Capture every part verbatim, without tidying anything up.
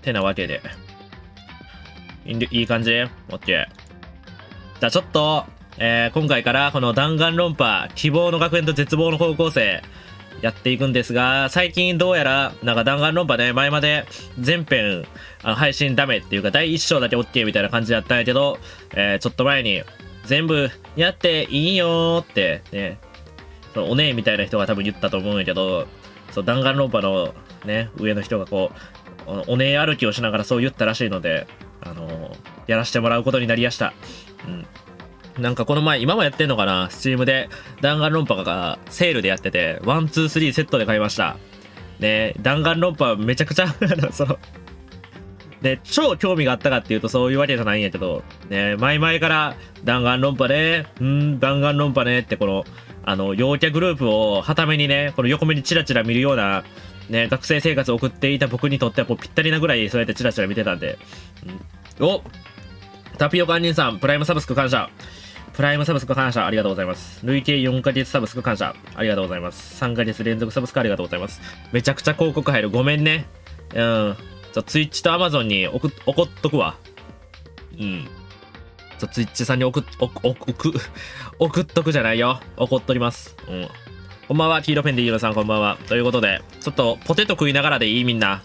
てなわけで。いい感じ？ OK。じゃあちょっと、えー、今回からこの弾丸論破、希望の学園と絶望の高校生、やっていくんですが、最近どうやら、なんか弾丸論破ね、前まで全編あの配信ダメっていうか、だいいっ章だけ OK みたいな感じだったんやけど、えー、ちょっと前に、全部やっていいよーって、ね、そのお姉みたいな人が多分言ったと思うんやけど、そう弾丸論破のね、上の人がこう、お姉歩きをしながらそう言ったらしいので、あのー、やらせてもらうことになりやした。うんなんかこの前、今もやってんのかな ?Steam で弾丸論破がセールでやってて、ワン、ツー、スリーセットで買いました。ね、弾丸論破めちゃくちゃ、その、ね、超興味があったかっていうとそういうわけじゃないんやけど、ね、前々から弾丸論破ね、うん、弾丸論破ねってこの、あの、陽キャグループをはためにね、この横目にチラチラ見るような、ね、学生生活を送っていた僕にとってはこうぴったりなぐらいそうやってチラチラ見てたんで、うん、おタピオカンニンさん、プライムサブスク感謝。プライムサブスク感謝ありがとうございます。累計よんかげつサブスク感謝ありがとうございます。さんかげつ連続サブスクありがとうございます。めちゃくちゃ広告入る。ごめんね。うん。ちょ、Twitch と Amazon に送っとくわ。うん。ちょ、Twitch さんに送っ、送、送っとくじゃないよ。怒っとります。うん。こんばんは。黄色ペンでゆうのさんこんばんは。ということで、ちょっとポテト食いながらでいいみんな。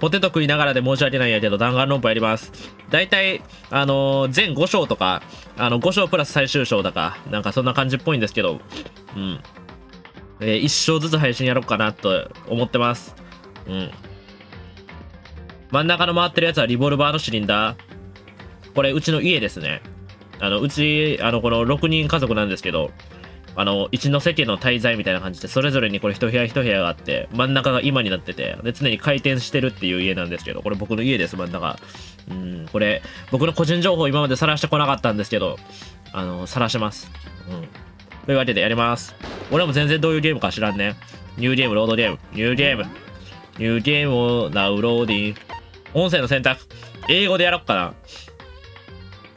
ポテト食いながらで申し訳ないんやけど、弾丸論破やります。大体、あのー、全ご章とか、あのご章プラス最終章だか、なんかそんな感じっぽいんですけど、うん。えー、いっ章ずつ配信やろうかなと思ってます。うん。真ん中の回ってるやつはリボルバーのシリンダー。これ、うちの家ですね。あの、うち、あの、このろくにんかぞくなんですけど、あの、一ノ瀬家の滞在みたいな感じで、それぞれにこれ一部屋一部屋があって、真ん中が今になってて、で、常に回転してるっていう家なんですけど、これ僕の家です、真ん中。うん、これ、僕の個人情報今まで晒してこなかったんですけど、あの、晒します。うん。というわけでやります。俺も全然どういうゲームか知らんね。ニューゲーム、ロードゲーム、ニューゲーム、ニューゲームをダウンローディング。音声の選択。英語でやろっかな。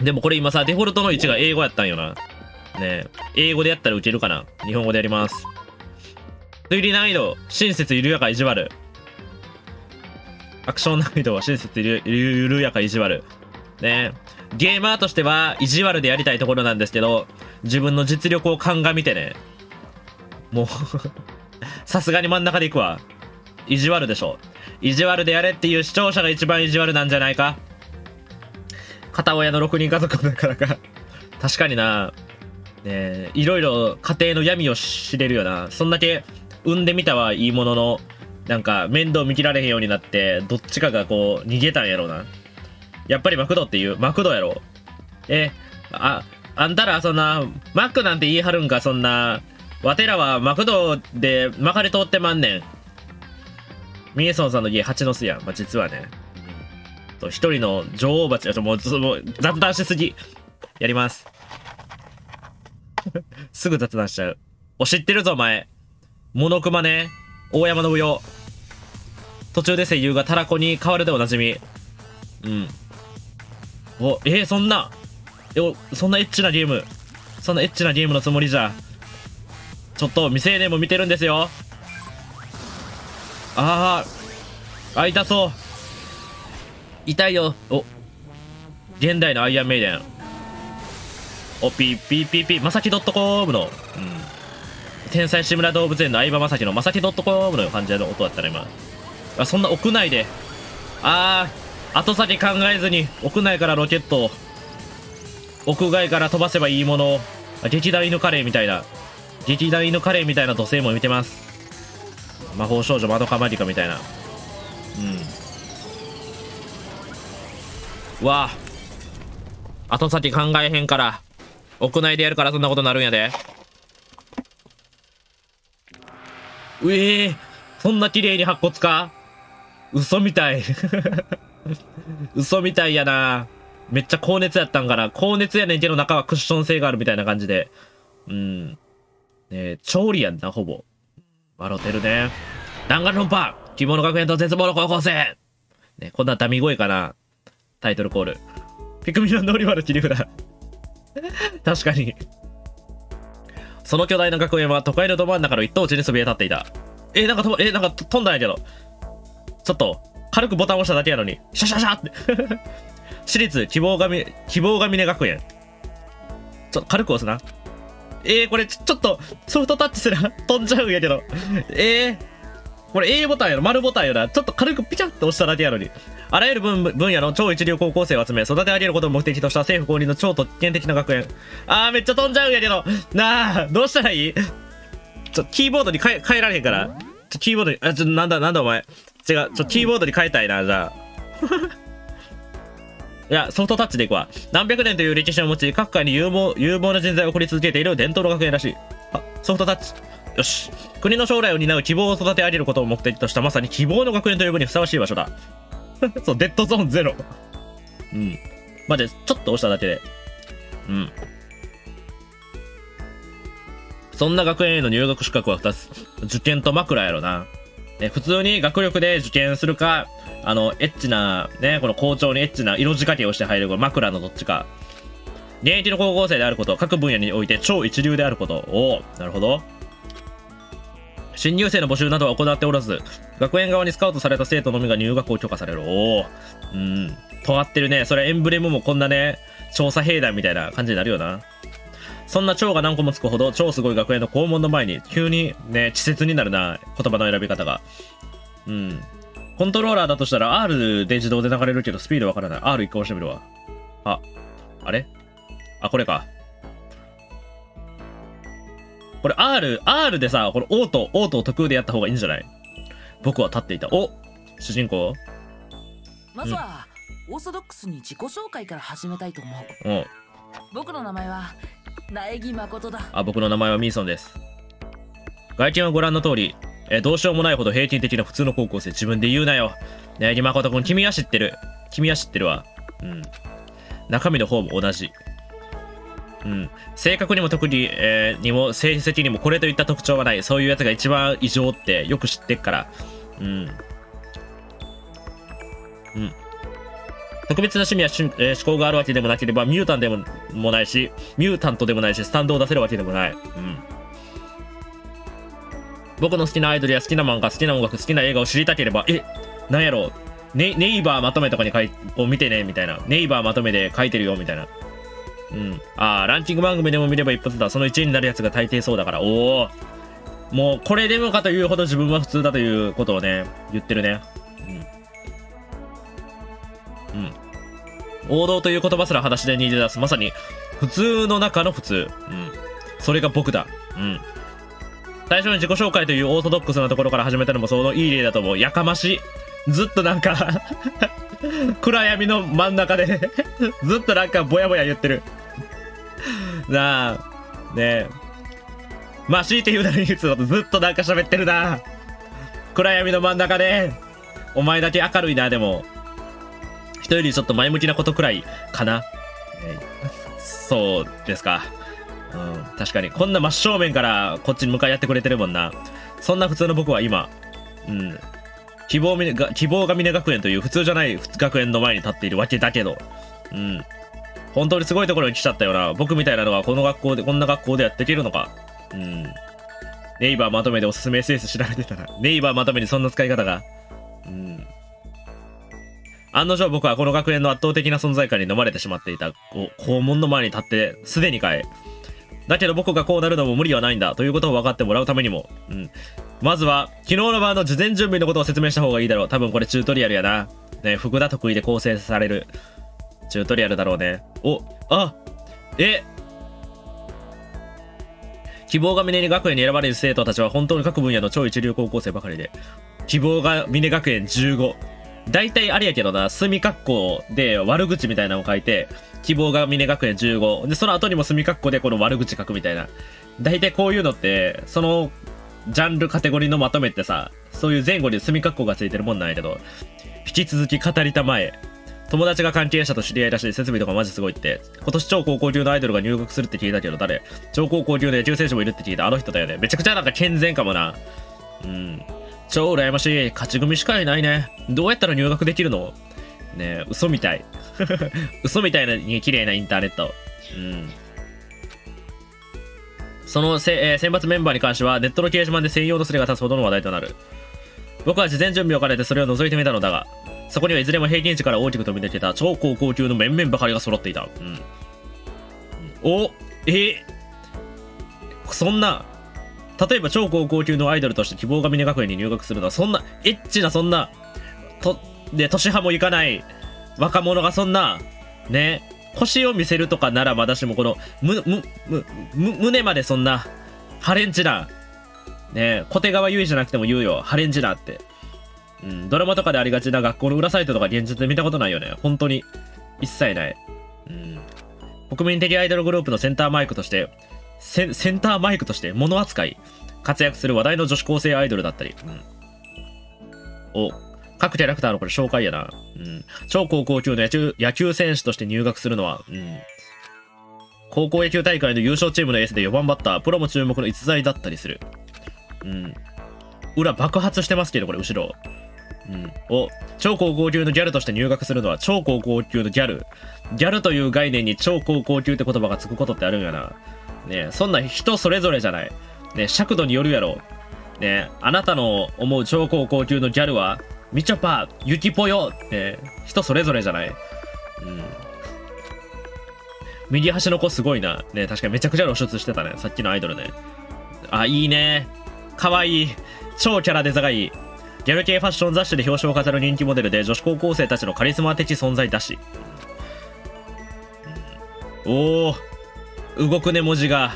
でもこれ今さ、デフォルトの位置が英語やったんよな。ね英語でやったらウケるかな日本語でやります。推理難易度、親切緩やか意地悪。アクション難易度は親切緩やか意地悪。ねゲーマーとしては意地悪でやりたいところなんですけど、自分の実力を鑑みてね。もう、さすがに真ん中でいくわ。意地悪でしょ。意地悪でやれっていう視聴者が一番意地悪なんじゃないか片親のろくにんかぞくだからか。確かにな。ね、いろいろ家庭の闇を知れるよな。そんだけ産んでみたはいいものの、なんか面倒見切られへんようになって、どっちかがこう逃げたんやろな。やっぱりマクドっていう、マクドやろ。え、あ、あんたらそんな、マックなんて言い張るんか、そんな。わてらはマクドでまかれ通ってまんねん。ミエソンさんの家、蜂の巣やん。まあ、実はね。一人の女王蜂やと、もう、もう雑談しすぎ。やります。すぐ雑談しちゃう。お、知ってるぞ、お前。モノクマね。大山の舞踊。途中で声優がタラコに変わるでおなじみ。うん。お、えー、そんな。え、お、そんなエッチなゲーム。そんなエッチなゲームのつもりじゃ。ちょっと、未成年も見てるんですよ。ああ。あ、痛そう。痛いよ。お。現代のアイアンメイデン。おピーピーピーピー、まさき .com の、うん、天才志村動物園の相葉まさきのまさき .com の感じの音だったね、今。あ、そんな屋内で、あー、後先考えずに、屋内からロケットを、屋外から飛ばせばいいものを、劇団犬カレーみたいな、劇団犬カレーみたいな土星も見てます。魔法少女まどかマギカみたいな。うん。うわあ、後先考えへんから。屋内でやるからそんなことなるんやで。うえー、そんな綺麗に白骨か？嘘みたい。嘘みたいやな。めっちゃ高熱やったんかな。高熱やねんけど中はクッション性があるみたいな感じで。うん。ねえ、調理やんな、ほぼ。笑ってるね。弾丸論破！希望の学園と絶望の高校生！ね、こんなダミ声かな。タイトルコール。ピクミンのノリマル切り札。確かに。その巨大な学園は都会のど真ん中の一等地にそびえ立っていた。えー、なんかと、えー、なんか飛んだんやけど。ちょっと、軽くボタン押しただけやのに、シャシャシャって。私立希望がみ、希望が峰学園。ちょ、軽く押すな。えー、これち、ちょっと、ソフトタッチすら飛んじゃうんやけど。えー。これ A ボタンやろ、丸ボタンやな。ちょっと軽くピチャッと押しただけやのに。あらゆる分野の超一流高校生を集め、育て上げることを目的とした政府公認の超特権的な学園。あー、めっちゃ飛んじゃうんやけど。なあ、どうしたらいい？ちょ、キーボードに変え、変えられへんから。ちょ、キーボードに、あ、ちょ、なんだ、なんだお前。違う、ちょ、キーボードに変えたいな、じゃあ。いや、ソフトタッチでいくわ。何百年という歴史を持ち、各界に有望、有望な人材を送り続けている伝統の学園らしい。あ、ソフトタッチ。よし。国の将来を担う希望を育て上げることを目的とした、まさに希望の学園と呼ぶにふさわしい場所だ。そう、デッドゾーンゼロ。うん。まじ、ちょっと押しただけで。うん。そんな学園への入学資格はふたつ。受験と枕やろな。ね、普通に学力で受験するか、あの、エッチな、ね、この校長にエッチな色仕掛けをして入る、この枕のどっちか。現役の高校生であること、各分野において超一流であること。おお、なるほど。新入生の募集などは行っておらず、学園側にスカウトされた生徒のみが入学を許可される。おお、うん、尖ってるね。それエンブレムもこんなね、調査兵団みたいな感じになるよな。そんな蝶が何個もつくほど、超すごい学園の校門の前に、急にね、稚拙になるな、言葉の選び方が。うん。コントローラーだとしたら R で自動で流れるけど、スピードわからない。アール 一回押してみるわ。あ、あれ？あ、これか。これ R、R でさ、これオート、オートを得意でやった方がいいんじゃない？僕は立っていた。お、主人公？まずは、うん、オーソドックスに自己紹介から始めたいと思う。おう。僕の名前は、苗木誠だ。あ、僕の名前はミーソンです。外見はご覧の通り、え、どうしようもないほど平均的な普通の高校生。自分で言うなよ。苗木誠君、君は知ってる。君は知ってるわ。うん。中身の方も同じ。うん、性格にも特技、えー、にも成績にもこれといった特徴はない。そういうやつが一番異常ってよく知ってっから。うん。うん。特別な趣味や趣、えー、思考があるわけでもなければ、ミュータンでも、もないし、ミュータントでもないし、スタンドを出せるわけでもない。うん。僕の好きなアイドルや好きな漫画、好きな音楽、好きな映画を知りたければ、え、なんやろう、ネ、ネイバーまとめとかに書い、を見てね、みたいな。ネイバーまとめで書いてるよ、みたいな。うん、ああ、ランキング番組でも見れば一発だ。そのいちいになるやつが大抵そうだから。おお、もうこれでもかというほど自分は普通だということをね、言ってるね。うん、うん、王道という言葉すら裸足で逃げ出す。まさに普通の中の普通。うん、それが僕だ。うん、最初に自己紹介というオーソドックスなところから始めたのもそのいい例だと思う。やかましい。ずっとなんか暗闇の真ん中でずっとなんかぼやぼや言ってる。なあ、ねえ。まあ、強いて言うなら言うとずっとなんか喋ってるな。暗闇の真ん中で。お前だけ明るいな、でも。人よりちょっと前向きなことくらいかな。ね、そうですか。うん、確かに。こんな真正面からこっちに向かい合ってくれてるもんな。そんな普通の僕は今、うん。希望が、希望が峰学園という普通じゃない学園の前に立っているわけだけど。うん。本当にすごいところに来ちゃったよな。僕みたいなのがこの学校で、こんな学校でやっていけるのか。うん。ネイバーまとめでおすすめ エスエス 調べてたら、ネイバーまとめにそんな使い方が。うん。案の定僕はこの学園の圧倒的な存在感に飲まれてしまっていた。校門の前に立って、すでにかい。だけど僕がこうなるのも無理はないんだ。ということを分かってもらうためにも。うん。まずは、昨日の晩の事前準備のことを説明した方がいいだろう。多分これチュートリアルやな。ね、福田得意で構成される。チュートリアルだろうね。お、あ、え希望が峰学園に選ばれる生徒たちは本当に各分野の超一流高校生ばかりで。希望が峰学園じゅうご。大体あれやけどな、隅括弧で悪口みたいなのを書いて、希望が峰学園じゅうご。で、その後にも隅括弧でこの悪口書くみたいな。大体こういうのって、その、ジャンルカテゴリーのまとめってさ、そういう前後に隅括弧がついてるもんなんやけど、引き続き語りたまえ。友達が関係者と知り合いらしい。設備とかマジすごいって。今年超高校級のアイドルが入学するって聞いたけど誰？超高校級の野球選手もいるって聞いた。あの人だよね。めちゃくちゃなんか健全かもな。うん。超羨ましい。勝ち組しかいないね。どうやったら入学できるの？ねえ、嘘みたい。嘘みたいなに綺麗なインターネット。うん。そのせ、えー、選抜メンバーに関してはネットの掲示板で専用のスレが立つほどの話題となる。僕は事前準備を兼ねてそれを覗いてみたのだが、そこにはいずれも平均値から大きく飛び抜けた超高校級の面々ばかりが揃っていた。うん。おえー、そんな、例えば超高校級のアイドルとして希望が峰学園に入学するのは、そんな、エッチな、そんな、と、で、年派もいかない若者がそんな、ね、腰を見せるとかならまだしも、この、む、む、む、む、胸までそんな、ハレンチな、ね、小手川優衣じゃなくても言うよ、ハレンチなって。うん、ドラマとかでありがちな学校の裏サイトとか現実で見たことないよね。本当に。一切ない。うん。国民的アイドルグループのセンターマイクとして、セ、センターマイクとして物扱い、活躍する話題の女子高生アイドルだったり。うん。お、各キャラクターのこれ紹介やな。うん。超高校級の野球、野球選手として入学するのは、うん。高校野球大会の優勝チームのエースでよばんバッター、プロも注目の逸材だったりする。うん。裏爆発してますけど、これ後ろ。うん、お超高校級のギャルとして入学するのは超高校級のギャルギャルという概念に超高校級って言葉がつくことってあるんやな。ねえ、そんな人それぞれじゃない、ねえ、尺度によるやろ。ねえ、あなたの思う超高校級のギャルはみちょぱゆきぽよ、ねえ、人それぞれじゃない、うん、右端の子すごいな、ねえ、確かにめちゃくちゃ露出してたね、さっきのアイドルね。あ、いいね、かわいい、超キャラデザがいい。ギャル系ファッション雑誌で表彰を飾る人気モデルで女子高校生たちのカリスマ的存在だし。うん、おお、動くね文字が。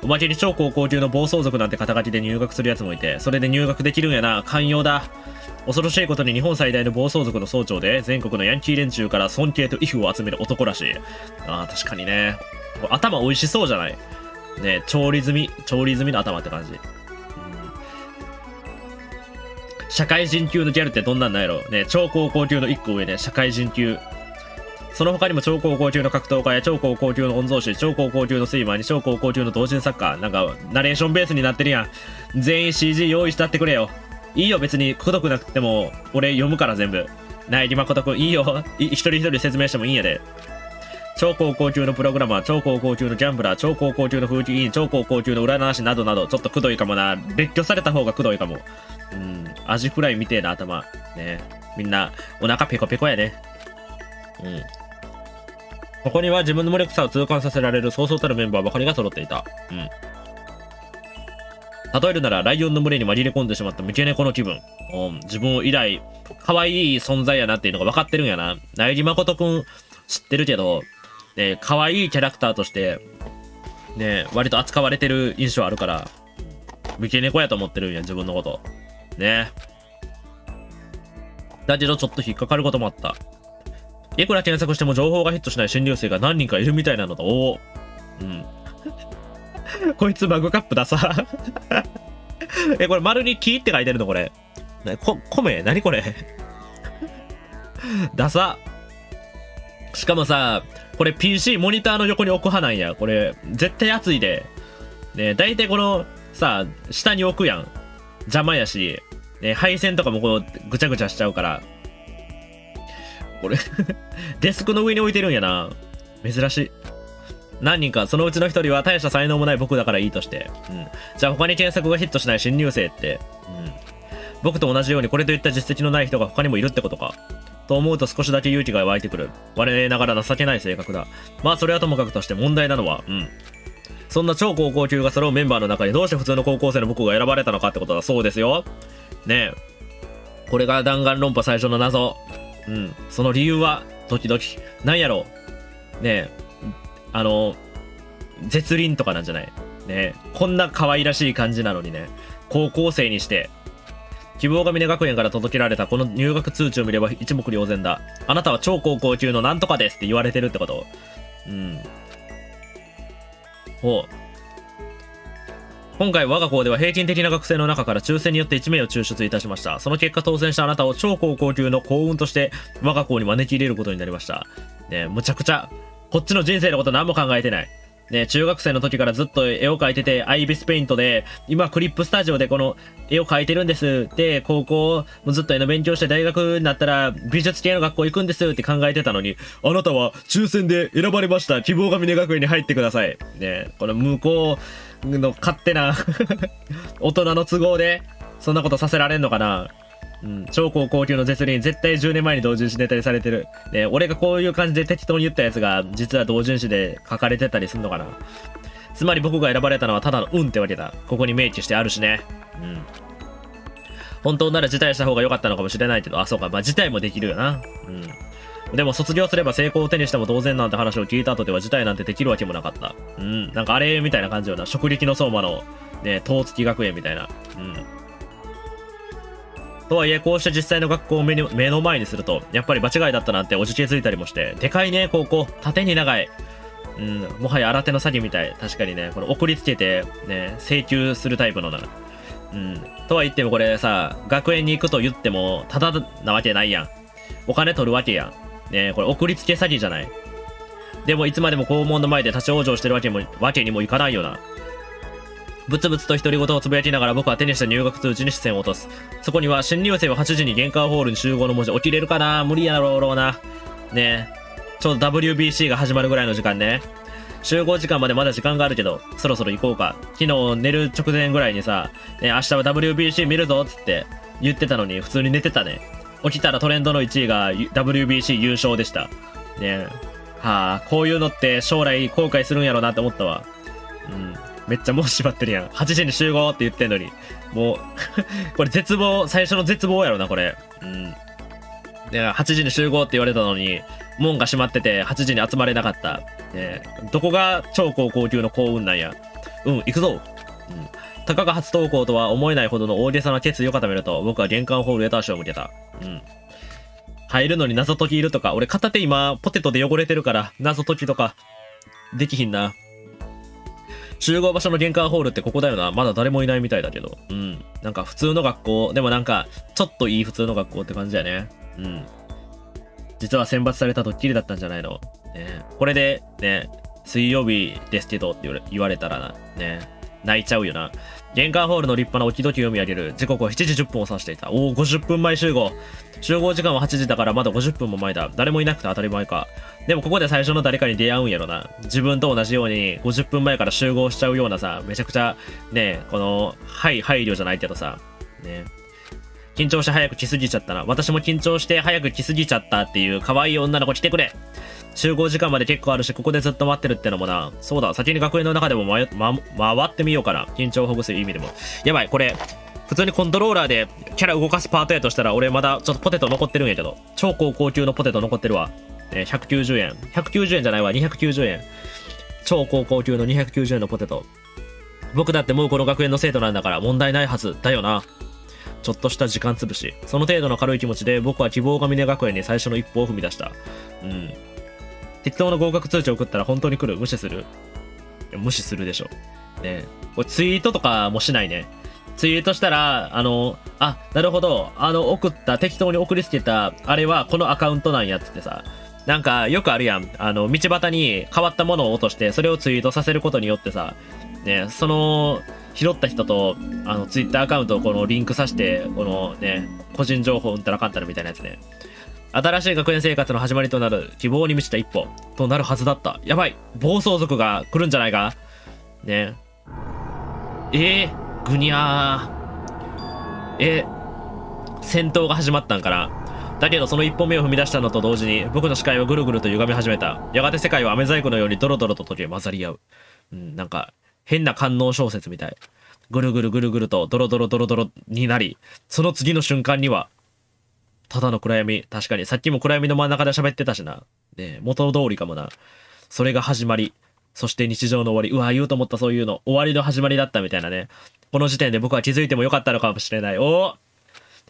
おまけに超高校級の暴走族なんて肩書きで入学するやつもいて、それで入学できるんやな、寛容だ。恐ろしいことに日本最大の暴走族の総長で、全国のヤンキー連中から尊敬と畏怖を集める男らしい。ああ、確かにね。頭美味しそうじゃない。ね、調理済み、調理済みの頭って感じ。社会人級のギャルってどんなんなんやろね。超高校級のいっこ上ね、社会人級。その他にも超高校級の格闘家や超高校級の御曹司、超高校級のスイマーに超高校級の同人作家。なんか、ナレーションベースになってるやん。全員 シージー 用意したってくれよ。いいよ、別に、孤独なくても、俺読むから全部。ないぎまことくん、いいよ。一人一人説明してもいいんやで。超高校級のプログラマー、超高校級のギャンブラー、超高校級の風紀委員、超高校級の占い師などなど、ちょっとくどいかもな。列挙された方がくどいかも。うん、アジフライみてえな頭。ね、みんな、お腹ペコペコやね。うん。ここには自分の無力さを痛感させられるそうそうたるメンバーばかりが揃っていた。うん。例えるなら、ライオンの群れに紛れ込んでしまった三毛猫の気分。うん、自分を以来、可愛い存在やなっていうのが分かってるんやな。苗木誠くん、知ってるけど、ね、可愛いキャラクターとして、ね、割と扱われてる印象あるから、三毛猫やと思ってるんや、自分のこと。ね。だけどちょっと引っかかることもあった。いくら検索しても情報がヒットしない新入生が何人かいるみたいなのだ。おお。うん。こいつマグカップださ。え、これ丸に木って書いてるのこれ。なこ、米何これ。ださ。しかもさ、これ ピーシー モニターの横に置く派なんや。これ、絶対熱いで。ね、大体この、さ、下に置くやん。邪魔やし、ね、配線とかもこうぐちゃぐちゃしちゃうから。これ、デスクの上に置いてるんやな。珍しい。何人か、そのうちの一人は大した才能もない僕だからいいとして。うん。じゃあ他に検索がヒットしない新入生って。うん。僕と同じようにこれといった実績のない人が他にもいるってことか。と思うと少しだけ勇気が湧いてくる。我ながら情けない性格だ。まあそれはともかくとして問題なのは、うん。そんな超高校級が揃うメンバーの中にどうして普通の高校生の僕が選ばれたのかってことだそうですよ。ねえ。これが弾丸論破最初の謎。うん。その理由は、時々。なんやろう。ねえ。あの、絶倫とかなんじゃない。ねえ。こんな可愛らしい感じなのにね。高校生にして。希望が峰学園から届けられたこの入学通知を見れば一目瞭然だ。あなたは超高校級のなんとかですって言われてるってこと。うん。ほう。今回我が校では平均的な学生の中から抽選によっていちめいを抽出いたしました。その結果当選したあなたを超高校級の幸運として我が校に招き入れることになりました。ねえ、むちゃくちゃ。こっちの人生のこと何も考えてない。ねえ、中学生の時からずっと絵を描いてて、アイビスペイントで、今クリップスタジオでこの絵を描いてるんです。で、高校もずっと絵の勉強して大学になったら美術系の学校行くんですって考えてたのに、あなたは抽選で選ばれました。希望が峰学園に入ってください。ねえ、この向こう、の勝手な大人の都合でそんなことさせられんのかな。うん、超高校級の絶倫、絶対じゅうねんまえに同人誌ネタにされてる。で、俺がこういう感じで適当に言ったやつが、実は同人誌で書かれてたりすんのかな。つまり僕が選ばれたのはただの運ってわけだ。ここに明記してあるしね。うん。本当なら辞退した方が良かったのかもしれないけど、あ、そうか、まあ辞退もできるよな。うん。でも卒業すれば成功を手にしても当然なんて話を聞いた後では辞退なんてできるわけもなかった。うん。なんかあれみたいな感じよな。職歴の相馬の、ね、遠月学園みたいな。うん。とはいえ、こうして実際の学校を目に目の前にすると、やっぱり場違いだったなんておじけづいたりもして、でかいね、高校。縦に長い。うん、もはや新手の詐欺みたい。確かにね、この送りつけて、ね、請求するタイプのな。うん。とは言ってもこれさ、学園に行くと言っても、ただなわけないやん。お金取るわけやん。ね、これ送りつけ詐欺じゃない。でもいつまでも校門の前で立ち往生してるわけも、わけにもいかないよな。ぶつぶつと独り言をつぶやきながら僕は手にした入学通知に視線を落とす。そこには新入生ははちじに玄関ホールに集合の文字。起きれるかな、無理やろうな。ねえ。ちょうど ダブリュービーシー が始まるぐらいの時間ね。集合時間までまだ時間があるけど、そろそろ行こうか。昨日寝る直前ぐらいにさ、ね、明日は ダブリュービーシー 見るぞっつって言ってたのに普通に寝てたね。起きたらトレンドのいちいが ダブリュービーシー 優勝でした。ねえ。はあ、こういうのって将来後悔するんやろうなって思ったわ。うん。めっちゃもう縛ってるやん。はちじに集合って言ってんのに。もう、これ絶望、最初の絶望やろな、これ。うん。で、はちじに集合って言われたのに、門が閉まってて、はちじに集まれなかった。ね、どこが超高校級の幸運なんや。うん、行くぞ。うん。たかが初登校とは思えないほどの大げさな決意を固めると、僕は玄関ホールへと足を向けた。うん。入るのに謎解きいるとか、俺片手今、ポテトで汚れてるから、謎解きとか、できひんな。集合場所の玄関ホールってここだよな。まだ誰もいないみたいだけど。うん。なんか普通の学校。でもなんか、ちょっといい普通の学校って感じだよね。うん。実は選抜されたドッキリだったんじゃないの。ね、これで、ね、水曜日ですけどって言われたらな。ね。泣いちゃうよな。玄関ホールの立派な置き時計を見上げる。時刻はしちじじゅっぷんを指していた。おお、ごじゅっぷんまえ集合。集合時間ははちじだからまだごじゅっぷんも前だ。誰もいなくて当たり前か。でもここで最初の誰かに出会うんやろな。自分と同じようにごじゅっぷんまえから集合しちゃうようなさ、めちゃくちゃ、ね、この、はい、配慮じゃないけどさ、ね。緊張して早く来すぎちゃったな。私も緊張して早く来すぎちゃったっていう可愛い女の子来てくれ。集合時間まで結構あるし、ここでずっと待ってるってのもな。そうだ、先に学園の中でもま、ま、回ってみようかな。緊張をほぐす意味でも。やばい、これ、普通にコントローラーでキャラ動かすパートやとしたら、俺まだちょっとポテト残ってるんやけど。超高校級のポテト残ってるわ。ね、ひゃくきゅうじゅうえん。ひゃくきゅうじゅうえんじゃないわ、にひゃくきゅうじゅうえん。超高校級のにひゃくきゅうじゅうえんのポテト。僕だってもうこの学園の生徒なんだから問題ないはずだよな。ちょっとした時間つぶし。その程度の軽い気持ちで僕は希望が峰学園に最初の一歩を踏み出した。うん。適当な合格通知を送ったら本当に来る。無視する。無視するでしょ。ね。これツイートとかもしないね。ツイートしたら、あの、あ、なるほど。あの、送った、適当に送りつけた、あれはこのアカウントなんやつってさ。なんか、よくあるやん。あの、道端に変わったものを落として、それをツイートさせることによってさ、ね、その、拾った人と、あの、ツイッターアカウントをこのリンクさせて、このね、個人情報うんたらかんたらみたいなやつね。新しい学園生活の始まりとなる、希望に満ちた一歩、となるはずだった。やばい、暴走族が来るんじゃないかね。えー、ぐにゃー。え、戦闘が始まったんかな。だけどその一歩目を踏み出したのと同時に僕の視界をぐるぐると歪み始めた。やがて世界は飴細工のようにドロドロと溶け混ざり合う。うん、なんか変な官能小説みたい。ぐるぐるぐるぐるとドロドロドロドロになり、その次の瞬間には、ただの暗闇。確かにさっきも暗闇の真ん中で喋ってたしな。ね、元通りかもな。それが始まり。そして日常の終わり。うわ、言うと思ったそういうの。終わりの始まりだったみたいなね。この時点で僕は気づいてもよかったのかもしれない。おー！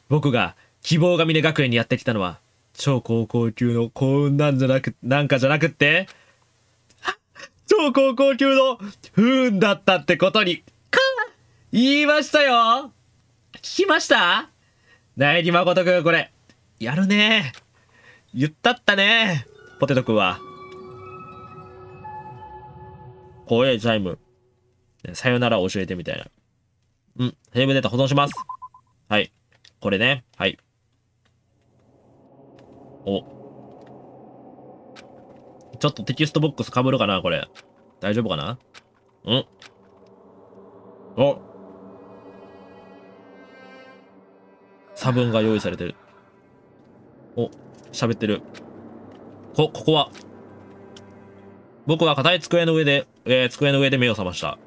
僕が、希望が峰学園にやってきたのは、超高校級の幸運なんじゃなく、なんかじゃなくって、超高校級の不運だったってことに、か言いましたよ。聞きました？苗木誠くん、これ、やるね。言ったったね。ポテトくんは。怖いチャイム。さよならを教えてみたいな。うん、セーブデータ保存します。はい。これね。はい。お。ちょっとテキストボックス被るかなこれ。大丈夫かな？うん。お。差分が用意されてる。お、喋ってる。こ、ここは。僕は硬い机の上で、えー、机の上で目を覚ました。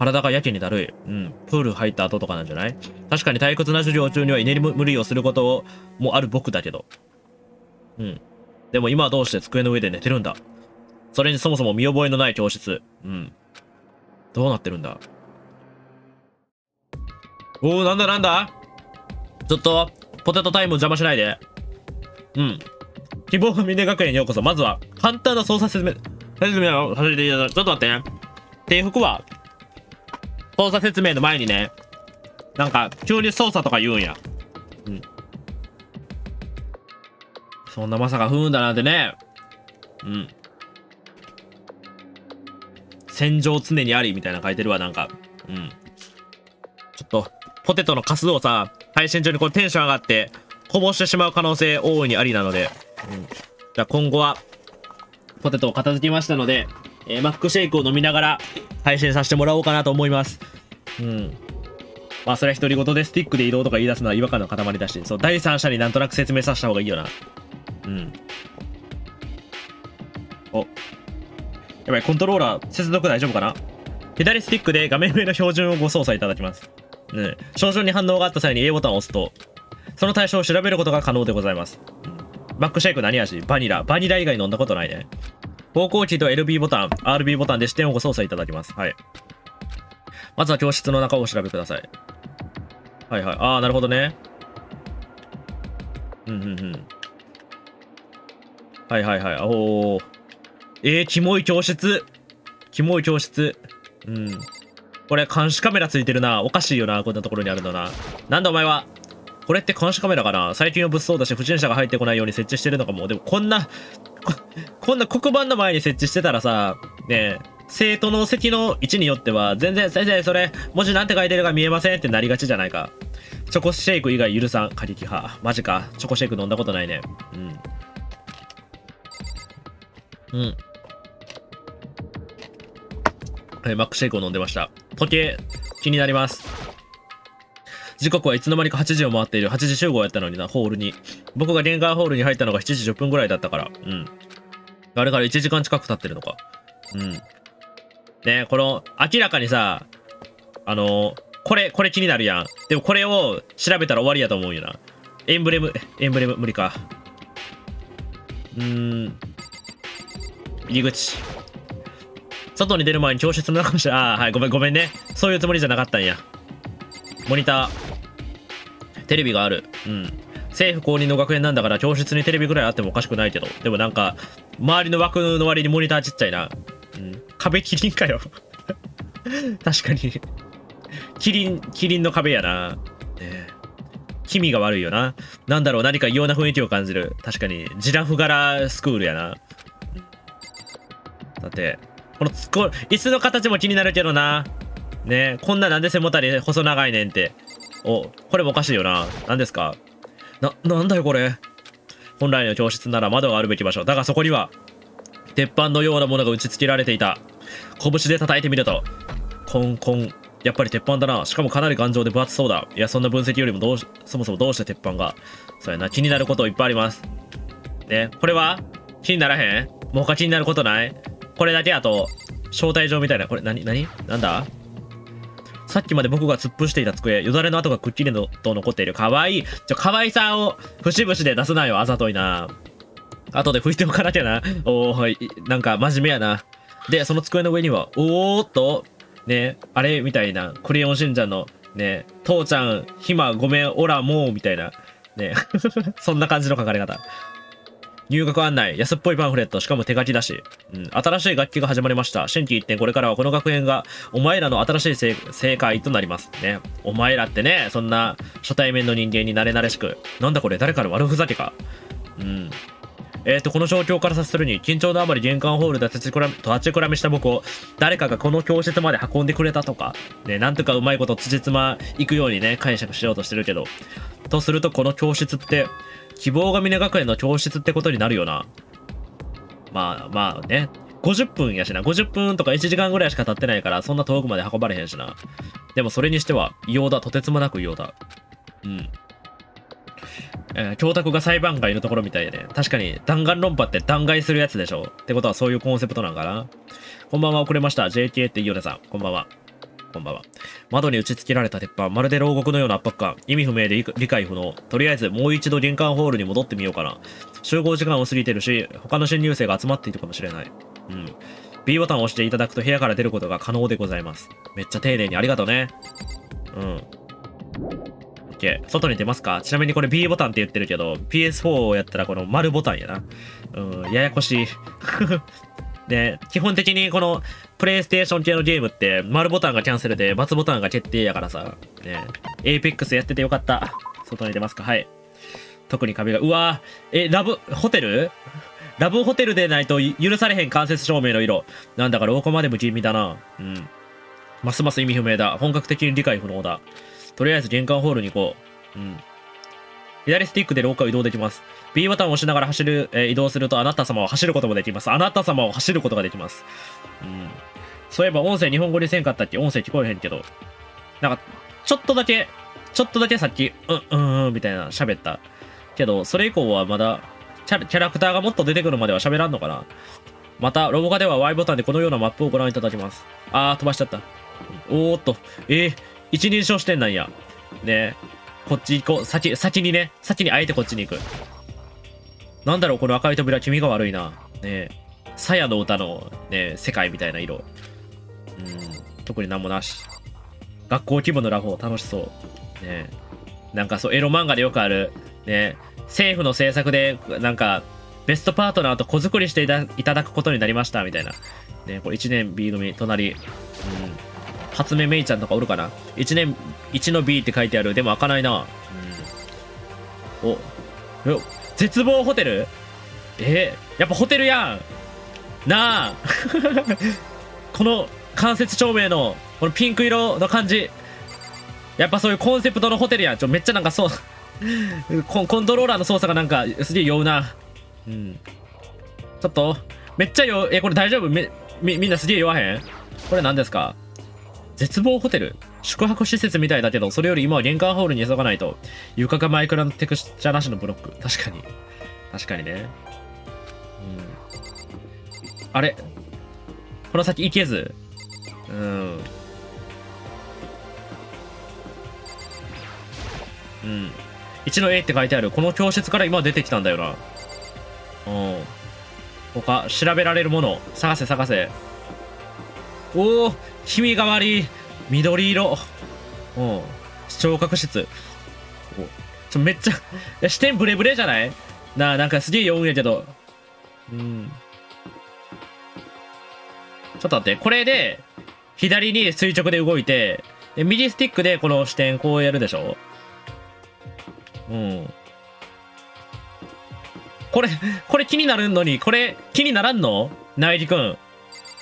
体がやけにだるい。うん。プール入った後とかなんじゃない？確かに退屈な授業中には居眠り無理をすることをもある僕だけど。うん。でも今はどうして机の上で寝てるんだ？それにそもそも見覚えのない教室。うん。どうなってるんだ？おお、なんだなんだ？ちょっと、ポテトタイムを邪魔しないで。うん。希望文明学園にようこそ。まずは、簡単な操作説明、説明をさせていただき、ちょっと待ってね。制服は、操作説明の前にね、なんか、急に操作とか言うんや。うん。そんなまさか不運だなんてね。うん。戦場常にありみたいな書いてるわ、なんか。うん。ちょっと、ポテトのカスをさ、配信中にこれテンション上がって、こぼしてしまう可能性大いにありなので、うん、じゃあ今後は、ポテトを片付けましたので、えー、マックシェイクを飲みながら配信させてもらおうかなと思います。うん。まあそれは独り言でスティックで移動とか言い出すのは違和感の塊だし、そう、第三者になんとなく説明させた方がいいよな。うん。お。やばい、コントローラー、接続大丈夫かな？左スティックで画面上の標準をご操作いただきます。うん、症状に反応があった際に A ボタンを押すとその対象を調べることが可能でございます、うん、マックシェイク何味？バニラ。バニラ以外飲んだことないね。方向キーと エルビー ボタン アールビー ボタンで視点をご操作いただきます。はい、まずは教室の中をお調べください。はいはい、ああなるほどね。うんうんうん、はいはいはい。おー、えー、キモい教室、キモい教室。うん、これ監視カメラついてるな。おかしいよな、こんなところにあるのな。なんだお前は。これって監視カメラかな？最近は物騒だし、不審者が入ってこないように設置してるのかも。でもこんな、こ、こんな黒板の前に設置してたらさ、ねえ、生徒の席の位置によっては、全然、先生、それ、文字なんて書いてるか見えませんってなりがちじゃないか。チョコシェイク以外許さん、過激派。マジか。チョコシェイク飲んだことないね。うん。うん。はい、マックシェイクを飲んでました。時計、気になります。時刻はいつの間にかはちじを回っている。はちじ集合やったのにな、ホールに。僕が玄関ホールに入ったのがしちじじゅっぷんぐらいだったから。うん。あれからいちじかん近く経ってるのか。うん。ねえ、この、明らかにさ、あの、これ、これ気になるやん。でもこれを調べたら終わりやと思うよな。エンブレム、エンブレム、無理か。うーん。入り口。外に出る前に教室の中にし、ああ、はい、ごめん、ごめんね。そういうつもりじゃなかったんや。モニター。テレビがある。うん。政府公認の学園なんだから、教室にテレビぐらいあってもおかしくないけど。でもなんか、周りの枠の割にモニターちっちゃいな。うん。壁キリンかよ。確かに。キリン、キリンの壁やな。ね、気味が悪いよな。なんだろう、何か異様な雰囲気を感じる。確かに。ジラフ柄スクールやな。さて。このつこ椅子の形も気になるけどな。ねえ、こんななんで背もたれ細長いねんって。お、これもおかしいよな。何ですか？な、なんだよこれ。本来の教室なら窓があるべき場所。だがそこには、鉄板のようなものが打ち付けられていた。拳で叩いてみると。コンコン。やっぱり鉄板だな。しかもかなり頑丈で分厚そうだ。いや、そんな分析よりもどうし、そもそもどうして鉄板が。そうやな、気になることいっぱいあります。ねえ、これは気にならへん？もう他気になることない？これだけ。あと、招待状みたいな。これ、なに、なに、なんだ？さっきまで僕が突っ伏していた机、よだれの跡がくっきりのと残っている。かわいい。ちょ、かわいさを、節々で出すなよ。あざといな。後で拭いておかなきゃな。おー、はい。なんか、真面目やな。で、その机の上には、おーっと、ね、あれみたいな。クレヨンしんちゃんの、ね、父ちゃん、ひま、ごめん、おら、もう、みたいな。ね、そんな感じの書かれ方。入学案内、安っぽいパンフレット、しかも手書きだし、うん、新しい学期が始まりました。新規一転、これからはこの学園が、お前らの新しい正解となります。ね。お前らってね、そんな初対面の人間に慣れ慣れしく、なんだこれ、誰かの悪ふざけか。うん。えっと、この状況から察するに、緊張のあまり玄関ホールで立ちくらみ、立ちくらみした僕を、誰かがこの教室まで運んでくれたとか、ね、なんとかうまいことつじつま行くようにね、解釈しようとしてるけど、とするとこの教室って、希望が峰学園の教室ってことになるよな。まあまあね。ごじゅっぷんやしな。ごじゅっぷんとかいちじかんぐらいしか経ってないから、そんな遠くまで運ばれへんしな。でもそれにしては、異様だ。とてつもなく異様だ。うん。うん、教託が裁判官いるところみたいでね。確かに弾丸論破って弾劾するやつでしょ。ってことはそういうコンセプトなんかな。こんばんは、遅れました。ジェーケー っていいよねさん。こんばんは。こんばんは。窓に打ち付けられた鉄板、まるで牢獄のような圧迫感。意味不明で理解不能。とりあえずもう一度林間ホールに戻ってみようかな。集合時間を過ぎてるし、他の侵入生が集まっているかもしれない。うん。B ボタンを押していただくと部屋から出ることが可能でございます。めっちゃ丁寧にありがとうね。うん。OK。外に出ますか？ちなみにこれ B ボタンって言ってるけど、ピーエスフォー をやったらこの丸ボタンやな。うん、ややこしい。で、基本的にこのプレイステーション系のゲームって丸ボタンがキャンセルで×ボタンが決定やからさ。ね。エーペックス やっててよかった。外に出ますか？はい。特に壁が。うわー。え、ラブ、ホテル？ラブホテルでないと許されへん間接照明の色。なんだか廊下まで不気味だな。うん。ますます意味不明だ。本格的に理解不能だ。とりあえず玄関ホールに行こう。うん。左スティックで廊下を移動できます。B ボタンを押しながら走る、えー、移動するとあなた様を走ることもできます。あなた様を走ることができます。うん。そういえば音声日本語にせんかったっけ？音声聞こえへんけど。なんか、ちょっとだけ、ちょっとだけさっき、うん、うん、うん、みたいな喋った。けど、それ以降はまだ、キャラクターがもっと出てくるまでは喋らんのかな。また、ロボカでは Y ボタンでこのようなマップをご覧いただきます。あー、飛ばしちゃった。おーっと。えー、一人称視点なんや。ねえ、こっち行こう。先、先にね。先にあえてこっちに行く。なんだろう、この赤い扉、気味が悪いな。ねえ、さやの歌の、ねえ、世界みたいな色。うん、特になんもなし。学校規模のラフォー、楽しそう。ねえ、なんかそう、エロ漫画でよくある。ねえ、政府の政策で、なんか、ベストパートナーと子作りしてい た, いただくことになりました、みたいな。ね、これいちねん B 組、隣、うん、初めめいちゃんとかおるかな。いちねん、いちの B って書いてある。でも開かないな。うん、お、よ、絶望ホテル？えー、やっぱホテルやんなあこの間接照明の、このピンク色の感じ。やっぱそういうコンセプトのホテルやん。ちょ、めっちゃなんかそう。コ, コントローラーの操作がなんかすげえ酔うな。うん。ちょっと、めっちゃ酔う。え、これ大丈夫？み、み、みんなすげえ酔わへん？これ何ですか？絶望ホテル？宿泊施設みたいだけど、それより今は玄関ホールに急がないと。床がマイクラのテクスチャなしのブロック。確かに。確かにね。うん。あれ？この先行けず。うん。うん。いちの A って書いてある。この教室から今出てきたんだよな。うん。他、調べられるもの。探せ探せ。おお、気味が悪い。緑色。うん。聴覚室。おちょ、めっちゃ、視点ブレブレじゃない？なあ、なんかすげえ酔うんやけど。うん。ちょっと待って。これで、左に垂直で動いて、で右スティックでこの視点こうやるでしょ？うん。これ、これ気になるのに、これ気にならんの？苗木くん。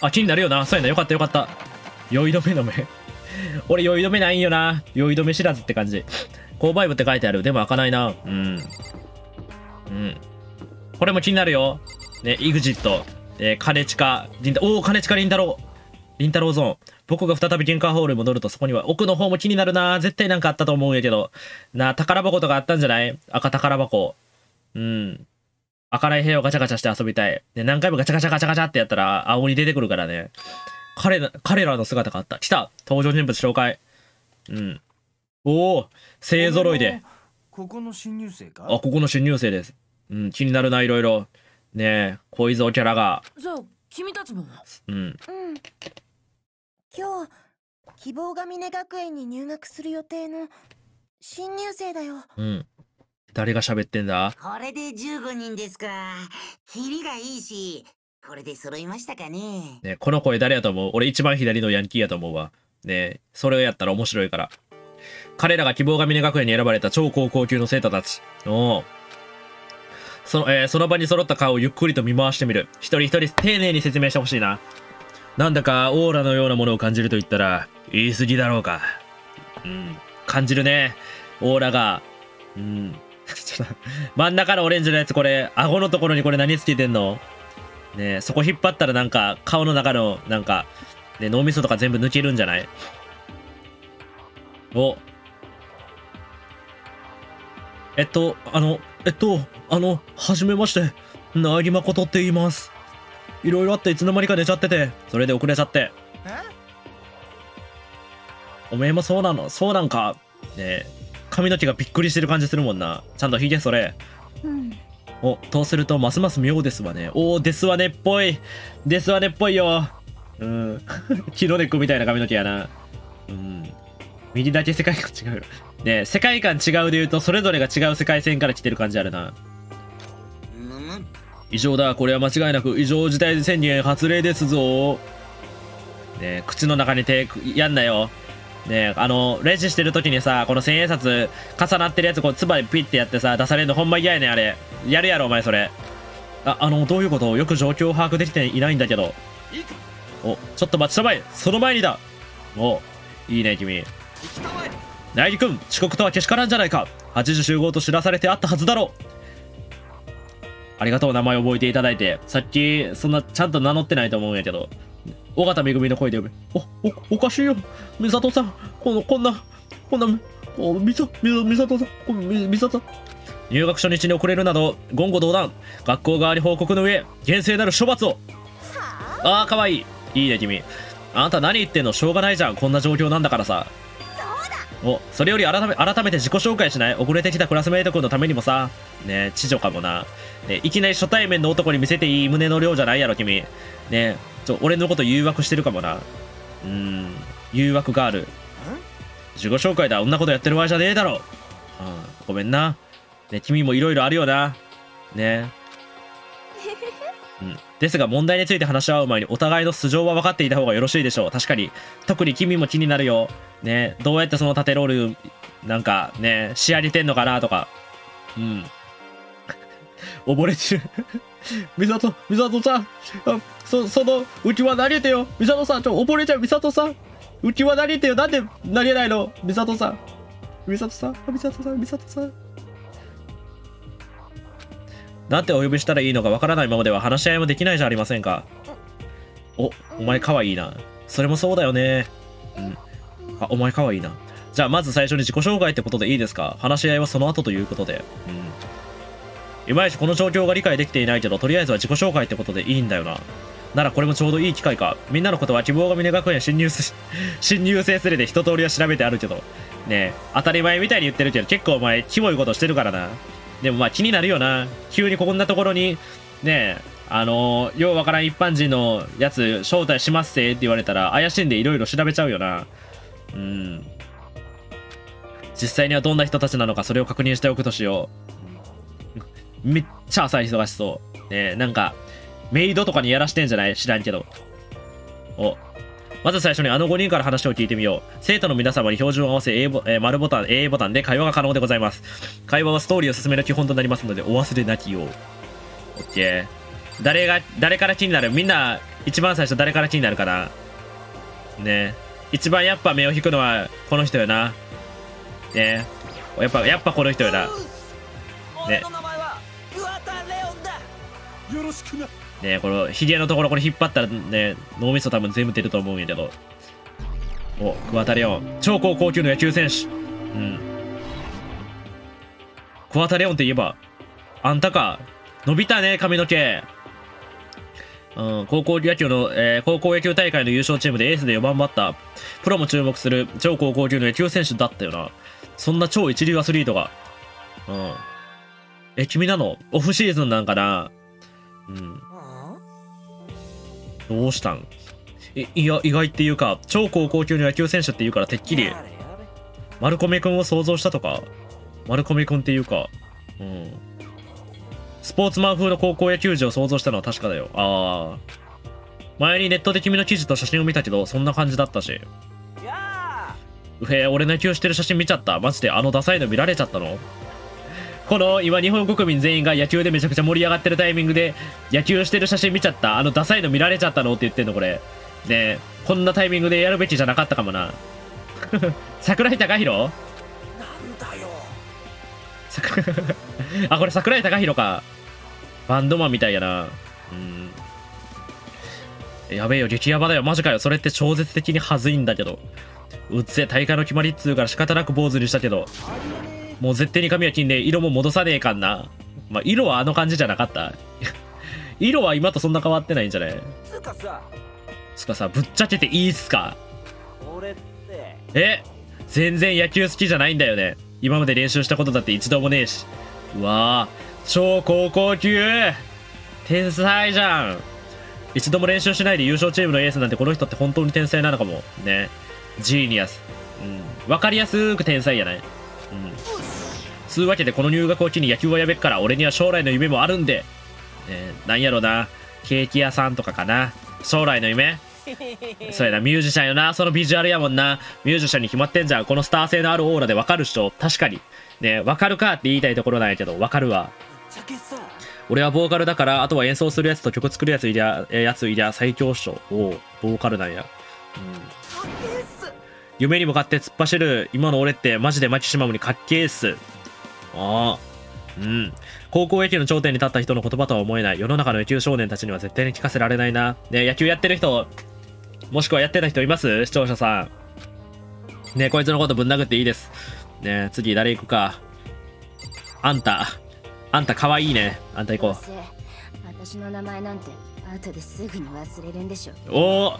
あ、気になるよな。そうやな。よかったよかった。酔い止めの目。俺酔い止めないんよな。酔い止め知らずって感じ。購買部って書いてある。でも開かないな。うん。うん。これも気になるよ。ね、イグジット。えー、金近。おお、金近りんたろう。りんたろうゾーン。僕が再び玄関ホールに戻るとそこには奥の方も気になるな。絶対なんかあったと思うんやけど。なあ、宝箱とかあったんじゃない？赤宝箱。うん。赤い部屋をガチャガチャして遊びたい。ね、何回もガチャガチャガチャガチャってやったら青に出てくるからね。彼ら、彼らの姿があった。来た！登場人物紹介。うん。おお！勢揃いで。ここの新入生か？あ、ここの新入生です。うん、気になるな、いろいろ。ねえ、こいぞキャラが。じゃあ、君たちも？うん。うん。今日、希望ヶ峰学園に入学する予定の新入生だよ。うん。誰が喋ってんだ？これでじゅうごにんですか。キリがいいし、これで揃いましたかね。ね、この声誰やと思う？俺一番左のヤンキーやと思うわ。ね、それをやったら面白いから。彼らが希望ヶ峰学園に選ばれた超高校級の生徒たち。おお。その、えー、その場に揃った顔をゆっくりと見回してみる。一人一人丁寧に説明してほしいな。なんだかオーラのようなものを感じると言ったら言い過ぎだろうか。うん、感じるね。オーラが。うん。ちょっと真ん中のオレンジのやつこれ、顎のところにこれ何つけてんの？ねえ、そこ引っ張ったらなんか顔の中のなんか、ね、脳みそとか全部抜けるんじゃない？お。えっと、あの、えっと、あの、はじめまして、なぎまことって言います。いろいろあっていつの間にか寝ちゃってて、それで遅れちゃって。おめえもそうなの、そうなんか。ねえ、髪の毛がびっくりしてる感じするもんな。ちゃんと引いて、それ。うん、お、とするとますます妙ですわね。おー、ですわねっぽい。ですわねっぽいよ。うん。キロネックみたいな髪の毛やな。うん。右だけ世界観違う。ねえ、世界観違うで言うと、それぞれが違う世界線から来てる感じあるな。異常だ。これは間違いなく異常事態宣言発令ですぞ。ねえ、口の中に手やんなよ。ねえ、あのレジしてる時にさ、この千円札重なってるやつこうつばでピッてやってさ出されるのほんま嫌やねん。あれやるやろお前それ。あ、あのどういうこと、よく状況把握できていないんだけど。お、ちょっと待ちたまえ、その前にだ。お、いいね君。ナイリ君、遅刻とはけしからんじゃないか。はちじ集合と知らされてあったはずだろう。ありがとう、名前覚えていただいて。さっきそんなちゃんと名乗ってないと思うんやけど、尾形めぐみの声で呼ぶ。お、お、おかしいよ美里さん、このこんなこんなおみさみ美里さん、こみ美里さん、入学初日に遅れるなど言語道断、学校側に報告の上厳正なる処罰を。ああ、かわいい、いいね君。あなた何言ってんの、しょうがないじゃん、こんな状況なんだからさ。お、それより改め、改めて自己紹介しない？遅れてきたクラスメイト君のためにもさ。ねえ、知女かもな。ね、いきなり初対面の男に見せていい胸の量じゃないやろ、君。ねえ、ちょ、俺のこと誘惑してるかもな。うーん、誘惑ガール。自己紹介だ、女ことやってる場合じゃねえだろ。うん、ごめんな。ね、君もいろいろあるよな。ねえ。うん。ですが、問題について話し合う前にお互いの素性は分かっていた方がよろしいでしょう。確かに。特に君も気になるよ。ね、どうやってその縦ロールなんかね仕上げてんのかなとか。うん。溺れてる。美里、美里さん、あ、そその浮き輪投げてよ美里さん、ちょ溺れちゃう美里さん、浮き輪投げてよ、なんで投げないの美里さん、美里さん、美里さん、美里さん、なんてお呼びしたらいいのかわからないままでは話し合いもできないじゃありませんか。お、お前かわいいな。それもそうだよね。うん、あ、お前かわいいな。じゃあまず最初に自己紹介ってことでいいですか。話し合いはその後ということで、うん、いまいちこの状況が理解できていないけど、とりあえずは自己紹介ってことでいいんだよな。ならこれもちょうどいい機会か。みんなのことは希望が峰学園新入生新入生すれで一通りは調べてあるけどねえ、当たり前みたいに言ってるけど結構お前キモいことしてるからな。でもまあ気になるよな、急にこんなところにねえ、あのー、ようわからん一般人のやつ招待しますせって言われたら怪しんでいろいろ調べちゃうよな。うん、実際にはどんな人たちなのかそれを確認しておくとしよう。めっちゃ朝忙しそうねえ、なんかメイドとかにやらしてんじゃない、知らんけど。お、まず最初にあのごにんから話を聞いてみよう。生徒の皆様に標準を合わせ A ボ、えー、丸ボタン A ボタンで会話が可能でございます。会話はストーリーを進める基本となりますのでお忘れなきよう。 OK、 誰が誰から気になる、みんな一番最初誰から気になるかな。ねえ、一番やっぱ目を引くのはこの人よな。ねえ、やっぱやっぱこの人よな。ねえ、このヒゲのところこれ引っ張ったらね脳みそ多分全部出ると思うんやけど。お、クワタレオン、超高校級の野球選手。うん、クワタレオンって言えばあんたか。伸びたね髪の毛。うん、高校野球の、えー、高校野球大会の優勝チームでエースでよばんバッター、プロも注目する超高校級の野球選手だったよな。そんな超一流アスリートが。うん。え、君なの？オフシーズンなんかな。うん。どうしたん？い、いや、意外っていうか、超高校級の野球選手っていうからてっきり、マルコメ君を想像したとか、マルコメ君っていうか、うん。スポーツマン風の高校野球児を想像したのは確かだよ。ああ。前にネットで君の記事と写真を見たけど、そんな感じだったし。うへえ、俺の野球してる写真見ちゃった。マジであのダサいの見られちゃったの？この、今日本国民全員が野球でめちゃくちゃ盛り上がってるタイミングで、野球してる写真見ちゃった。あのダサいの見られちゃったのって言ってんのこれ。ねえ、こんなタイミングでやるべきじゃなかったかもな。桜井貴弘？なんだよ。あ、これ桜井貴弘か。バンドマンみたいやな。うん。やべえよ、激ヤバだよ。マジかよ。それって超絶的に恥ずいんだけど。うっぜ、大会の決まりっつうから仕方なく坊主にしたけど。もう絶対に髪は切んねえ、色も戻さねえかんな。まあ、色はあの感じじゃなかった。色は今とそんな変わってないんじゃない？つかさ、つかさ、ぶっちゃけていいっすか？俺って。え？全然野球好きじゃないんだよね。今まで練習したことだって一度もねえし。うわぁ、超高校級！天才じゃん！一度も練習しないで優勝チームのエースなんてこの人って本当に天才なのかも。ね。ジーニアス。うん。わかりやすく天才やない？うん。つうわけでこの入学を機に野球はやべっから俺には将来の夢もあるんで。えー、なんやろな。ケーキ屋さんとかかな。将来の夢そうやな、ミュージシャンよな。そのビジュアルやもんな。ミュージシャンに決まってんじゃん。このスター性のあるオーラでわかる人。確かに。ね、わかるかって言いたいところなんやけど、わかるわ。俺はボーカルだから、あとは演奏するやつと曲作るやついりゃ、やついりゃ最強っしょ。おう、ボーカルなんや。うん、夢に向かって突っ走る今の俺ってマジでマキシマムにかっけえっす。ああ。うん、高校野球の頂点に立った人の言葉とは思えない。世の中の野球少年たちには絶対に聞かせられないな。ね、野球やってる人、もしくはやってた人います？視聴者さん。ね、こいつのことぶん殴っていいです。ね、次誰行くか。あんた。あんたかわいいね。あんた行こう。私の名前なんて後ですぐに忘れるんでしょう。おお、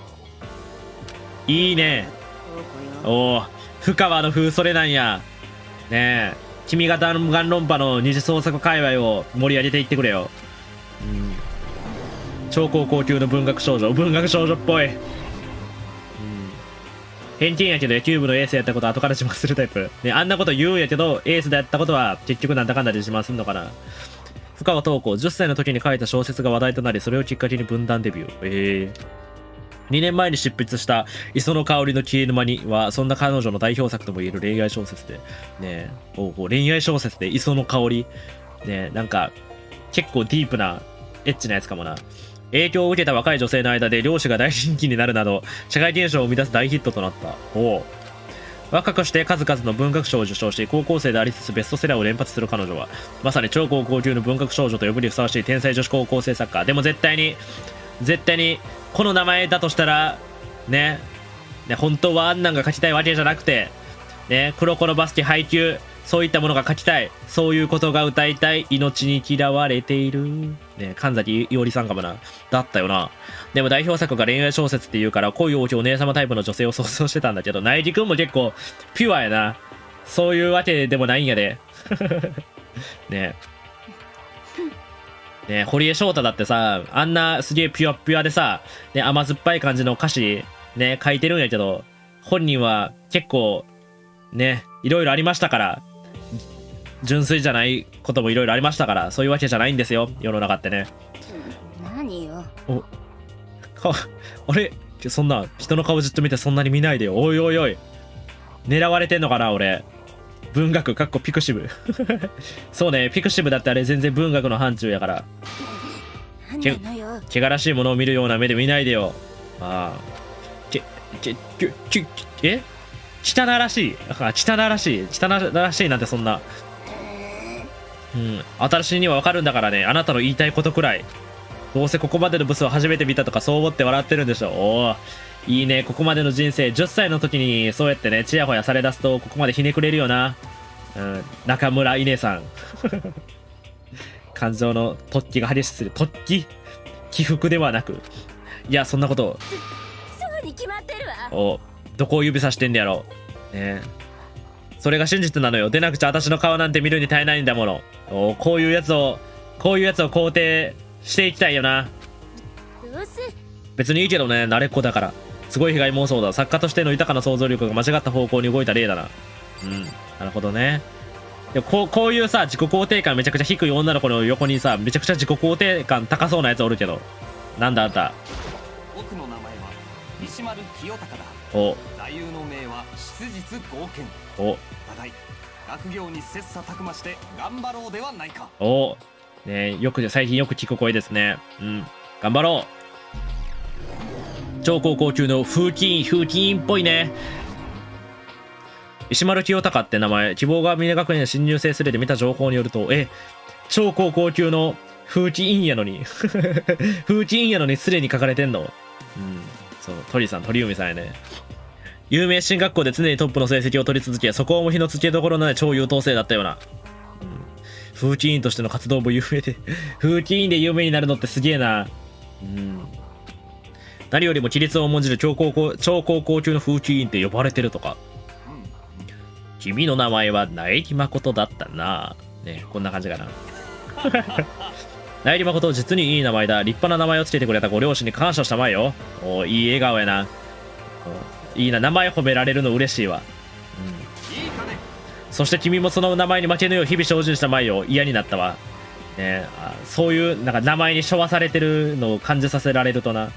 いいね。おお、深川の風それなんや。ねえ。君が弾丸論破の二次創作界隈を盛り上げていってくれよ。うん、超高校級の文学少女。文学少女っぽい。うん、偏見やけど野球部のエースやったこと後から自慢するタイプ、ね、あんなこと言うんやけどエースでやったことは結局なんだかんだで自慢すんのかな。深川塔子、じゅっさいの時に書いた小説が話題となり、それをきっかけに文壇デビュー。えーにねんまえに執筆した「磯の香りの消えぬ間に」はそんな彼女の代表作ともいえる恋愛小説で、ね、おうおう恋愛小説で磯の香り、ね、なんか結構ディープなエッチなやつかもな。影響を受けた若い女性の間で漁師が大人気になるなど社会現象を生み出す大ヒットとなった。おう、若くして数々の文学賞を受賞し、高校生でありつつベストセラーを連発する彼女はまさに超高校級の文学少女と呼ぶにふさわしい天才女子高校生作家。でも絶対に絶対にこの名前だとしたらね、ね、本当はあんなんが書きたいわけじゃなくて、ね、黒子のバスケ配給、そういったものが書きたい、そういうことが歌いたい、命に嫌われている、ね、神崎伊織さんかもな、だったよな。でも代表作が恋愛小説っていうから恋多きお姉様タイプの女性を想像してたんだけど、苗木くんも結構ピュアやな。そういうわけでもないんやで。ねえ。ね、堀江翔太だってさ、あんなすげえピュアピュアでさ、ね、甘酸っぱい感じの歌詞、ね、書いてるんやけど、本人は結構、ね、いろいろありましたから、純粋じゃないこともいろいろありましたから、そういうわけじゃないんですよ、世の中ってね。何よ。お、か、あれ？そんな、人の顔じっと見てそんなに見ないでよ。おいおいおい。狙われてんのかな、俺。文学かっこピクシブそうね、ピクシブだってあれ全然文学の範疇やから、け汚らしいものを見るような目で見ないでよ。ああ、けけけけえ汚らしい、あ汚らしい汚らしいなんてそんな、うん私にはわかるんだからね、あなたの言いたいことくらい。どうせここまでのブスを初めて見たとかそう思って笑ってるんでしょ。おお、いいね、ここまでの人生。じゅっさいの時にそうやってね、ちやほやされ出すとここまでひねくれるよな。うん、中村稲さん感情の突起が激しする。突起起伏ではなく、いやそんなことそうに決まってるわ。お、どこを指さしてんだやろうね。それが真実なのよ。でなくちゃ私の顔なんて見るに耐えないんだもの。お、こういうやつをこういうやつを肯定していきたいよな。別にいいけどね、慣れっこだから。すごい被害妄想だ。作家としての豊かな想像力が間違った方向に動いた例だな。うん。なるほどね。でもこう、こういうさ、自己肯定感めちゃくちゃ低い女の子の横にさ、めちゃくちゃ自己肯定感高そうなやつおるけど。なんだあんた。僕の名前は西丸清隆だ。お。座右の銘は質実剛健。お。ただい、学業に切磋琢磨して頑張ろうではないか。お。ね、よく、最近よく聞く声ですね。うん。頑張ろう。超高校級の風紀委員、風紀委員っぽいね。石丸清隆って名前、希望が峰学園新入生スレで見た情報によると、え、超高校級の風紀委員やのに、風紀委員やのにスレに書かれてんの。うん、そう、鳥さん、鳥海さんやね。有名進学校で常にトップの成績を取り続け、そこをも火のつけどころのない超優等生だったような。うん、風紀委員としての活動も有名で風紀委員で有名になるのってすげえな。うん、誰よりも規律を重んじる超高校超高校級の風紀委員って呼ばれてるとか。君の名前は苗木誠だったな。ね、こんな感じかな。苗木誠、実にいい名前だ。立派な名前をつけてくれたご両親に感謝したまえよ。おいい笑顔やな。いいな、名前褒められるの嬉しいわ。うん、いいかね。そして君もその名前に負けぬよう日々精進したまえよ。嫌になったわ。ね、あ、そういうなんか名前に背負わされてるのを感じさせられるとな。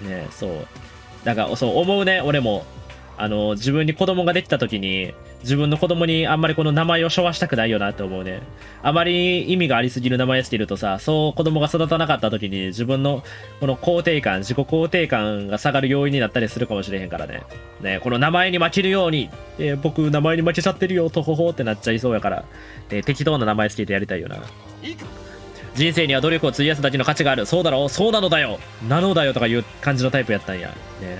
ね、そう。なんかそう思うね、俺も。あの自分に子供ができた時に自分の子供にあんまりこの名前を背負わしたくないよなって思うね。あまり意味がありすぎる名前しているとさ、そう子供が育たなかった時に自分のこの肯定感自己肯定感が下がる要因になったりするかもしれへんからね。ね、この名前に負けるように、えー、僕名前に負けちゃってるよとほほってなっちゃいそうやから、えー、適当な名前つけてやりたいよな。人生には努力を費やすだけの価値がある。そうだろう、そうなのだよ、なのだよとかいう感じのタイプやったんや。ね、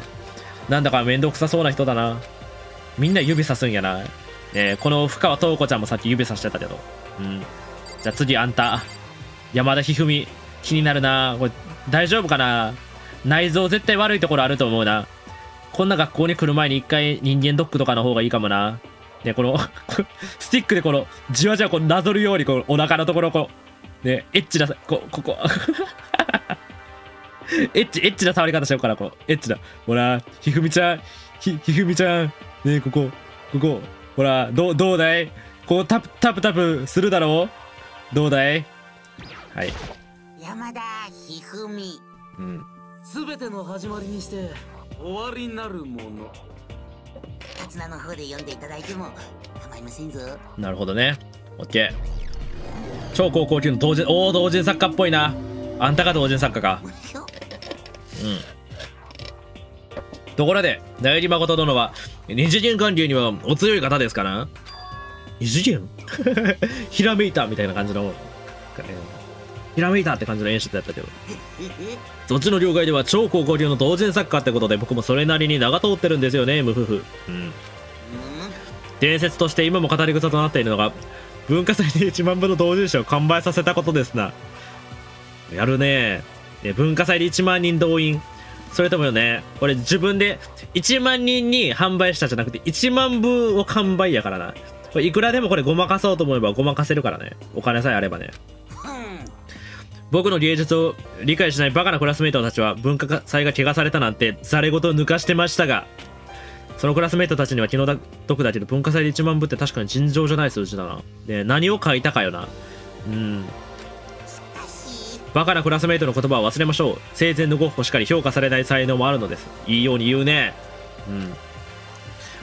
なんだかめんどくさそうな人だな。みんな指さすんやな。えー、この深川塔子ちゃんもさっき指さしてたけど。うん。じゃあ次、あんた。山田ひふみ。気になるな。これ、大丈夫かな。内臓絶対悪いところあると思うな。こんな学校に来る前に一回人間ドックとかの方がいいかもな。ね、この、スティックでこの、じわじわこうなぞるように、このお腹のところをこう、ね、エッチな、こ、ここ。エッチ、エッチな触り方しようから、こう。エッチな。ほら、ひふみちゃん、ひ、ひふみちゃん。ねえ、ここ、ここ。ほら、どう、どうだい？こう、タプ、タプタプするだろう？どうだい？はい。山田ひふみ。うん。すべての始まりにして、終わりになるもの。カツナの方で読んでいただいても、構いませんぞ。なるほどね。オッケー。超高校級の同人、おー、同人作家っぽいな。あんたが同人作家か。うん、ところで苗木誠殿は二次元巌流にはお強い方ですかな。二次元ひらめいたみたいな感じのひらめいたって感じの演出だったけどそっちの業界では超高校級の同人作家ってことで僕もそれなりに名が通ってるんですよね。ムフフ、うん、伝説として今も語り草となっているのが文化祭でいちまん部の同人誌を完売させたことですな。やるねー。文化祭でいちまんにん動員。それともよね、これ自分でいちまんにんに販売したじゃなくていちまんぶを完売やからな。これいくらでもこれごまかそうと思えばごまかせるからね。お金さえあればね。僕の芸術を理解しないバカなクラスメイトたちは文化祭が汚されたなんてざれ事を抜かしてましたが、そのクラスメイトたちには気の毒だけど文化祭でいちまん部って確かに尋常じゃない数字だな。で、何を書いたかよな。うん。バカなクラスメイトの言葉は忘れましょう。生前のゴッホしかり評価されない才能もあるのです。いいように言うね。うん。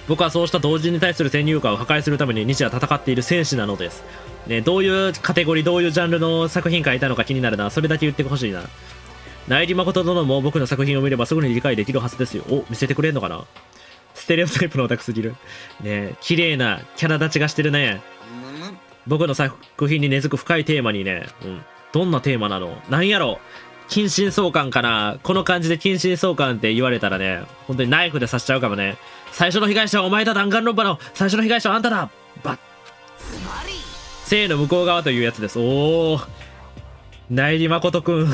僕はそうした同人に対する先入観を破壊するために日夜戦っている戦士なのです。ね、どういうカテゴリー、どういうジャンルの作品書いたのか気になるな。それだけ言ってほしいな。苗木誠殿も僕の作品を見ればすぐに理解できるはずですよ。お、見せてくれんのかな。ステレオタイプのオタクすぎる。ね、綺麗なキャラ立ちがしてるね。僕の作品に根付く深いテーマにね。うん。どんなテーマなの？なんやろ？近親相関かな？この感じで近親相関って言われたらね、本当にナイフで刺しちゃうかもね。最初の被害者はお前だ、弾丸論破の。最初の被害者はあんただ。バッ。性の向こう側というやつです。おお。苗木誠くん。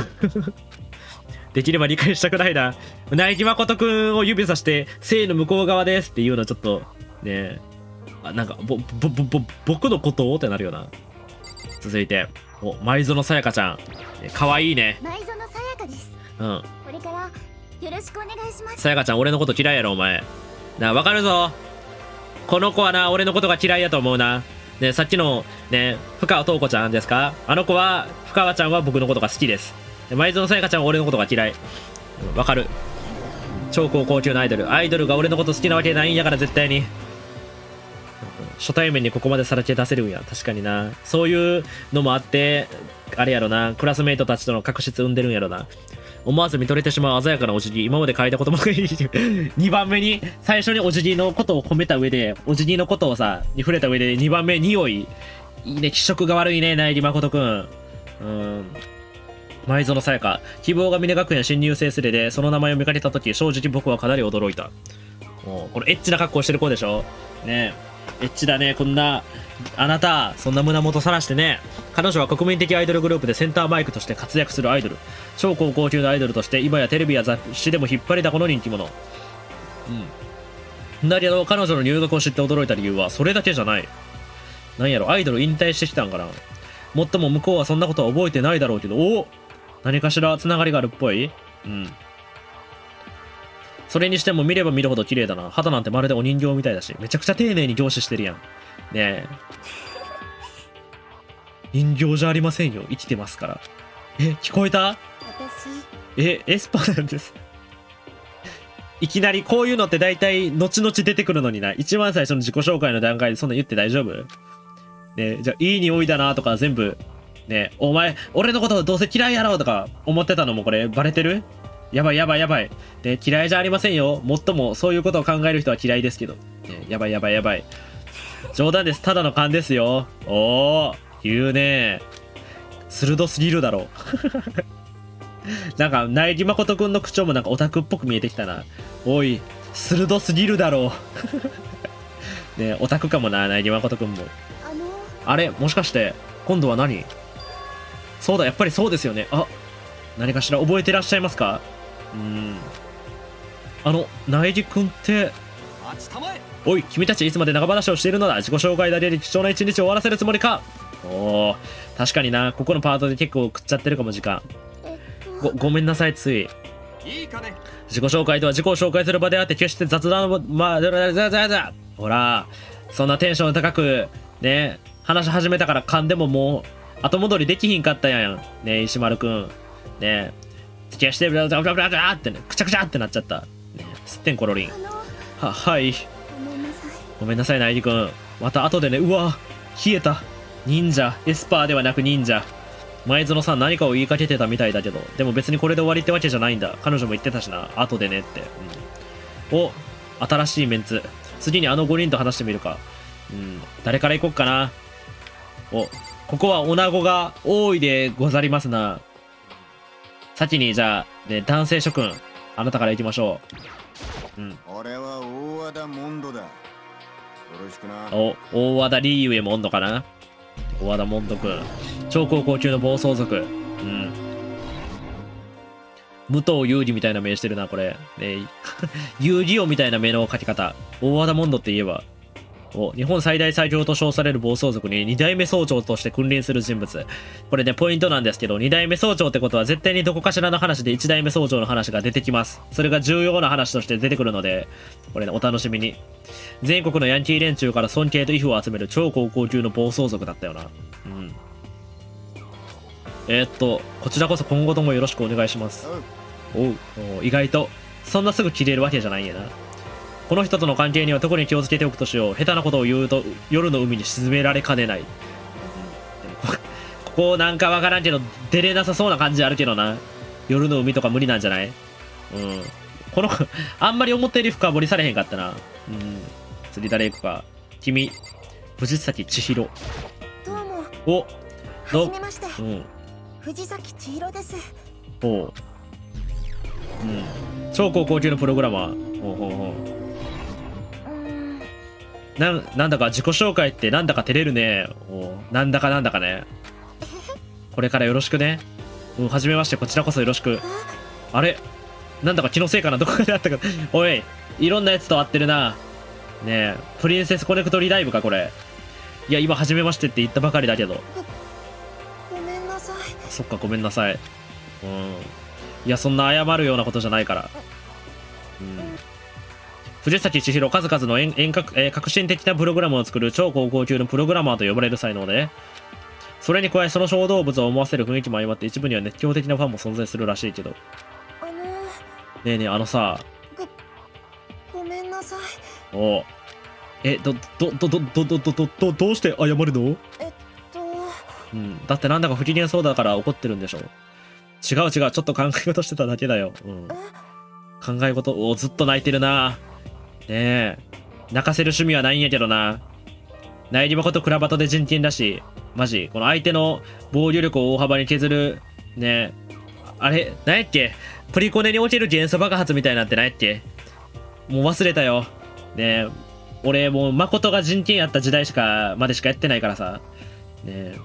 できれば理解したくないな。苗木誠くんを指さして、性の向こう側ですっていうのちょっと、ねあ、なんか、ぼ、ぼ、ぼ、ぼ、僕のことをってなるよな。続いて。お、前園さやかちゃん、かわいいね。前園さやかです。うん。これからよろしくお願いします。さやかちゃん、俺のこと嫌いやろお前。なあ、わかるぞ。この子はな、俺のことが嫌いやと思うな。ね、さっきのね、深川塔子ちゃんですか？あの子は深川ちゃんは僕のことが好きです。前園さやかちゃんは俺のことが嫌い。わかる。超高校級のアイドル、アイドルが俺のこと好きなわけないんやから絶対に。初対面にここまでさらけ出せるんや。確かにな。そういうのもあってあれやろな、クラスメイトたちとの確執生んでるんやろな。思わず見とれてしまう鮮やかなお辞儀。今まで書いたこともないにばんめに最初にお辞儀のことを褒めた上でお辞儀のことをさに触れた上でにばんめ匂いいいね。気色が悪いね、苗木誠くん。うん、前園さやか、希望が峰学園新入生すれでその名前を見かけた時正直僕はかなり驚いた。もうこのエッチな格好してる子でしょねえ、エッチだね。こんなあなた、そんな胸元さらしてね。彼女は国民的アイドルグループでセンターマイクとして活躍するアイドル、超高校級のアイドルとして今やテレビや雑誌でも引っ張りだこの人気者。うん、だけど彼女の入学を知って驚いた理由はそれだけじゃない。なんやろ、アイドル引退してきたんかな。もっとも向こうはそんなことは覚えてないだろうけど、おお、何かしらつながりがあるっぽい。うん、それにしても見れば見るほど綺麗だな。肌なんてまるでお人形みたいだし、めちゃくちゃ丁寧に凝視してるやん。ねえ、人形じゃありませんよ、生きてますから。え、聞こえた？私、え、エスパーなんです。いきなりこういうのって大体後々出てくるのにな。一番最初の自己紹介の段階でそんな言って大丈夫？ね、じゃあいい匂いだなとか全部ね、お前俺のことどうせ嫌いやろとか思ってたのもこれバレてる？やばいやばいやばい。ね、嫌いじゃありませんよ。もっともそういうことを考える人は嫌いですけど、ね、やばいやばいやばい。冗談です、ただの勘ですよ。おお、言うね、鋭すぎるだろう。なんか苗木誠くんの口調もなんかオタクっぽく見えてきたな。おい、鋭すぎるだろう。ね、オタクかもな、苗木誠くんも。あのー、あれ、もしかして今度は何？そうだ、やっぱりそうですよね。あ、何かしら覚えてらっしゃいますか？うーん、あの苗木くんって。おい、君たちいつまで長話をしているのだ。自己紹介だけで貴重な一日を終わらせるつもりか。おー、確かにな。ここのパートで結構食っちゃってるかも。時間、ご, ごめんなさい、つい。いいかね。自己紹介とは自己を紹介する場であって、決して雑談を、まあ、ほら、そんなテンション高く、ね、話し始めたから噛んでももう、後戻りできひんかったやん。ね、石丸くん。ね、決して、ブラブラブラブラって、ね、くちゃくちゃってなっちゃった。ね、すってんころりん。は、はい。ごめんなさい、苗木くん。また後でね、うわ、冷えた。忍者。エスパーではなく忍者。前園さん何かを言いかけてたみたいだけど、でも別にこれで終わりってわけじゃないんだ。彼女も言ってたしな、後でねって。うん、お、新しいメンツ。次にあのごにんと話してみるか。うん、誰から行こっかな。お、ここは女子が多いでござりますな。先にじゃあ、ね、男性諸君、あなたから行きましょう。うん。俺は大和田モンドだ。よろしくな。お、大和田リーウェモンドかな。大和田モンド君、超高校級の暴走族。うん。武藤遊戯みたいな目してるな、これ。ね、遊戯王みたいな目の描き方。大和田モンドって言えば。お、日本最大最強と称される暴走族にに代目総長として君臨する人物。これね、ポイントなんですけど、に代目総長ってことは絶対にどこかしらの話でいち代目総長の話が出てきます。それが重要な話として出てくるので、これね、お楽しみに。全国のヤンキー連中から尊敬と威風を集める超高校級の暴走族だったよな。うん。えー、っと、こちらこそ今後ともよろしくお願いします。おう、おう、意外と、そんなすぐ切れるわけじゃないんやな。この人との関係には特に気をつけておくとしよう。下手なことを言うと夜の海に沈められかねない。ここなんかわからんけど出れなさそうな感じあるけどな。夜の海とか無理なんじゃない？うん。この子、あんまり思ったより深掘りされへんかったな。うん。釣り誰行くか。君、藤崎千尋。どうも。お、どうも。はじめまして。うん。藤崎千尋です。おう。うん。超高校級のプログラマー。ほうほうほう。な, なんだか自己紹介ってなんだか照れるね。お、なんだかなんだかね。これからよろしくね。うん、はじめまして、こちらこそよろしく。あれ、なんだか気のせいかな、どこかであったか。おい、いろんなやつと会ってるな。ねえ、プリンセスコネクトリダイブか、これ。いや、今、はじめましてって言ったばかりだけど。ご, ごめんなさい。そっか、ごめんなさい。うん。いや、そんな謝るようなことじゃないから。うん。藤崎千尋、数々の遠遠隔、えー、革新的なプログラムを作る超高校級のプログラマーと呼ばれる才能で、ね、それに加えその小動物を思わせる雰囲気も相まって一部には熱狂的なファンも存在するらしいけど。あのー、ねえねえ、あのさ、ご、ごめんなさい。おう、え、ど、ど、ど、ど、ど、ど、ど、ど、どうして謝るの？えっと、うん、だってなんだか不機嫌そうだから怒ってるんでしょ。違う違う、ちょっと考え事してただけだよ。うん、考え事をずっと泣いてるな。ねえ、泣かせる趣味はないんやけどな。苗木誠とクラバトで人権だし、マジ、この相手の防御力を大幅に削る、ねえ、あれ、なんやっけ、プリコネにおける元素爆発みたいなんてなんやっけ、もう忘れたよ。ねえ、俺もう誠が人権やった時代しかまでしかやってないからさ。ねえ、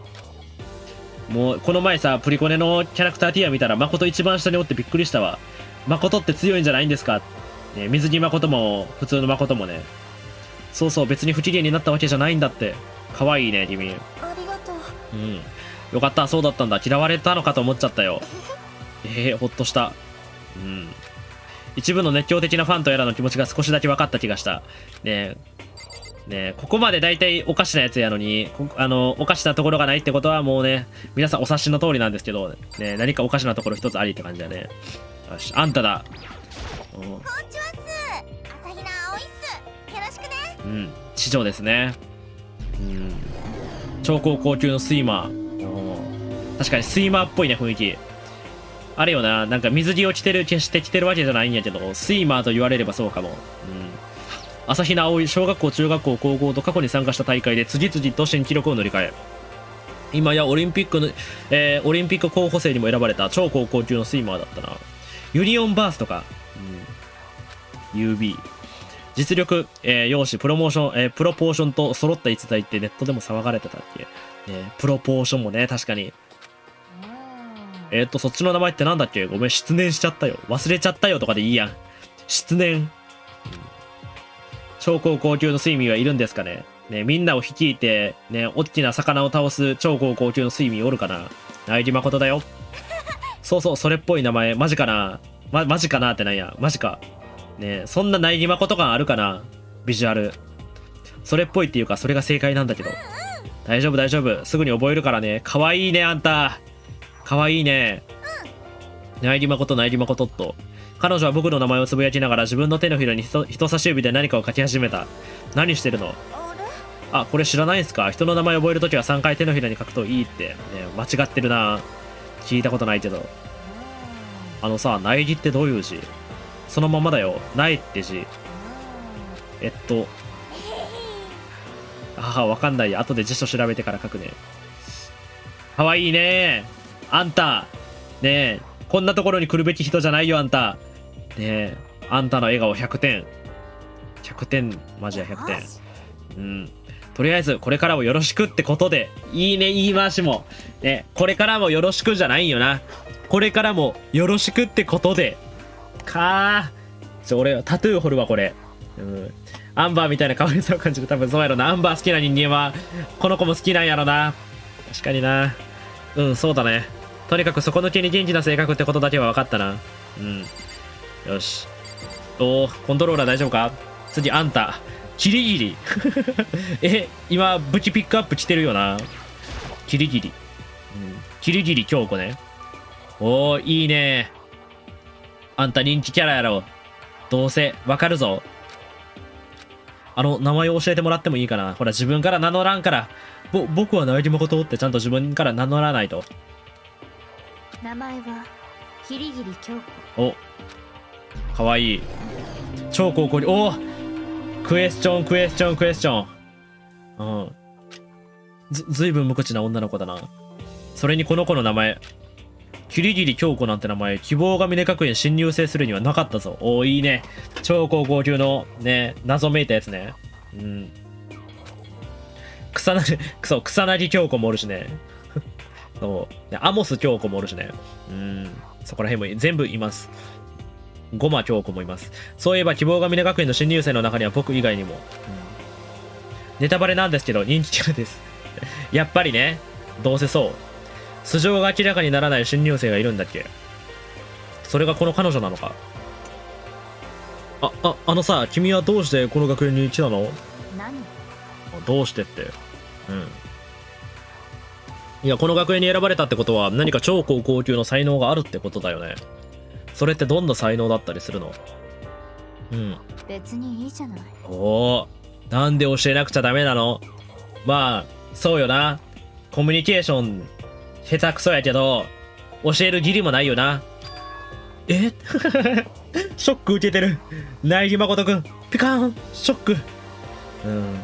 もうこの前さ、プリコネのキャラクターティア見たら誠一番下におってびっくりしたわ。誠って強いんじゃないんですか。ね、水着誠も普通の誠もね。そうそう、別に不機嫌になったわけじゃないんだって。可愛いね、君。ありがとう。うん。よかった、そうだったんだ。嫌われたのかと思っちゃったよ。ええー、ほっとした。うん。一部の熱狂的なファンとやらの気持ちが少しだけ分かった気がした。ねえ。ねえ、ここまで大体おかしなやつやのに、あの、おかしなところがないってことはもうね、皆さんお察しの通りなんですけど、ね、何かおかしなところ一つありって感じだね。よし、あんただ。こんにちはっす。朝比奈葵っす。よろしくね。うん、地上ですね。うん。超高校級のスイマー。確かにスイマーっぽいね、雰囲気。あれよな、なんか水着を着てる、決して着てるわけじゃないんやけど、スイマーと言われればそうかも。うん。朝比奈葵、小学校、中学校、高校と過去に参加した大会で次々と新記録を塗り替え。今やオリンピックの、えー、オリンピック候補生にも選ばれた超高校級のスイマーだったな。ユニオンバースとか。うん、ユービー。実力、えー、容姿、プロモーション、えー、プロポーションと揃った逸材ってネットでも騒がれてたっけ。ね、プロポーションもね、確かに。えっと、そっちの名前ってなんだっけ。ごめん、失念しちゃったよ。忘れちゃったよとかでいいやん。失念。うん、超高校級のスイミーはいるんですかね。ね、みんなを率いて、ね、おっきな魚を倒す超高校級のスイミーおるかな。苗木誠だよ。そうそう、それっぽい名前。マジかな。ま、マジかなってなんや。マジか。ねえ、そんな苗木誠感あるかな。ビジュアル。それっぽいっていうか、それが正解なんだけど。大丈夫、大丈夫。すぐに覚えるからね。かわいいね、あんた。かわいいね。苗木誠、苗木誠っと。彼女は僕の名前をつぶやきながら自分の手のひらに人、人差し指で何かを書き始めた。何してるの。あ、これ知らないんすか。人の名前覚えるときはさんかい手のひらに書くといいって。ね、間違ってるな。聞いたことないけど。あのさ、苗木ってどういう字。そのままだよ。苗って字。えっと。ああ、わかんない。後で辞書調べてから書くね。かわいいねー。あんた。ねえ。こんなところに来るべき人じゃないよ、あんた。ねえ。あんたの笑顔ひゃくてん。ひゃくてん。マジやひゃくてん。うん。とりあえず、これからもよろしくってことで、いいね、言い回しも。ね、これからもよろしくじゃないよな。これからもよろしくってことで。かー。ちょ、俺、タトゥー掘るわ、これ。うん。アンバーみたいな可愛さを感じる。多分そうやろな。アンバー好きな人間は、この子も好きなんやろな。確かにな。うん、そうだね。とにかく、底抜けに元気な性格ってことだけは分かったな。うん。よし。おー、コントローラー大丈夫か。次、あんた。キリギリ。え、今、武器ピックアップ来てるよな。キリギリ。うん、キリギリ京子ね。おー、いいね。あんた人気キャラやろ。どうせ、わかるぞ。あの、名前を教えてもらってもいいかな。ほら、自分から名乗らんから。ぼ、僕は苗木誠ってちゃんと自分から名乗らないと。名前は、キリギリ京子。お、かわいい。超高校に、おークエスチョン、クエスチョン、クエスチョン。うん。ず、ずいぶん無口な女の子だな。それにこの子の名前。キリギリ京子なんて名前、希望が峰学園新入生するにはなかったぞ。おー、いいね。超高校級の、ね、謎めいたやつね。うん。草なぎ、くそ、草なぎ京子もおるしね。そう。ね、アモス京子もおるしね。うん。そこら辺も全部います。ゴマ京子もいます。そういえば希望が峰学園の新入生の中には僕以外にも、うん、ネタバレなんですけど人気キャラですやっぱりね。どうせそう。素性が明らかにならない新入生がいるんだっけ。それがこの彼女なのか。あああのさ、君はどうしてこの学園に一なの。何どうしてって。うん、いや、この学園に選ばれたってことは何か超高校級の才能があるってことだよね。それってどんな才能だったりするの。うん。別にいいじゃない。おお、なんで教えなくちゃダメなの。まあ、そうよな。コミュニケーション、下手くそやけど、教える義理もないよな。えショック受けてる。苗木誠くん、ピカーンショック。うん。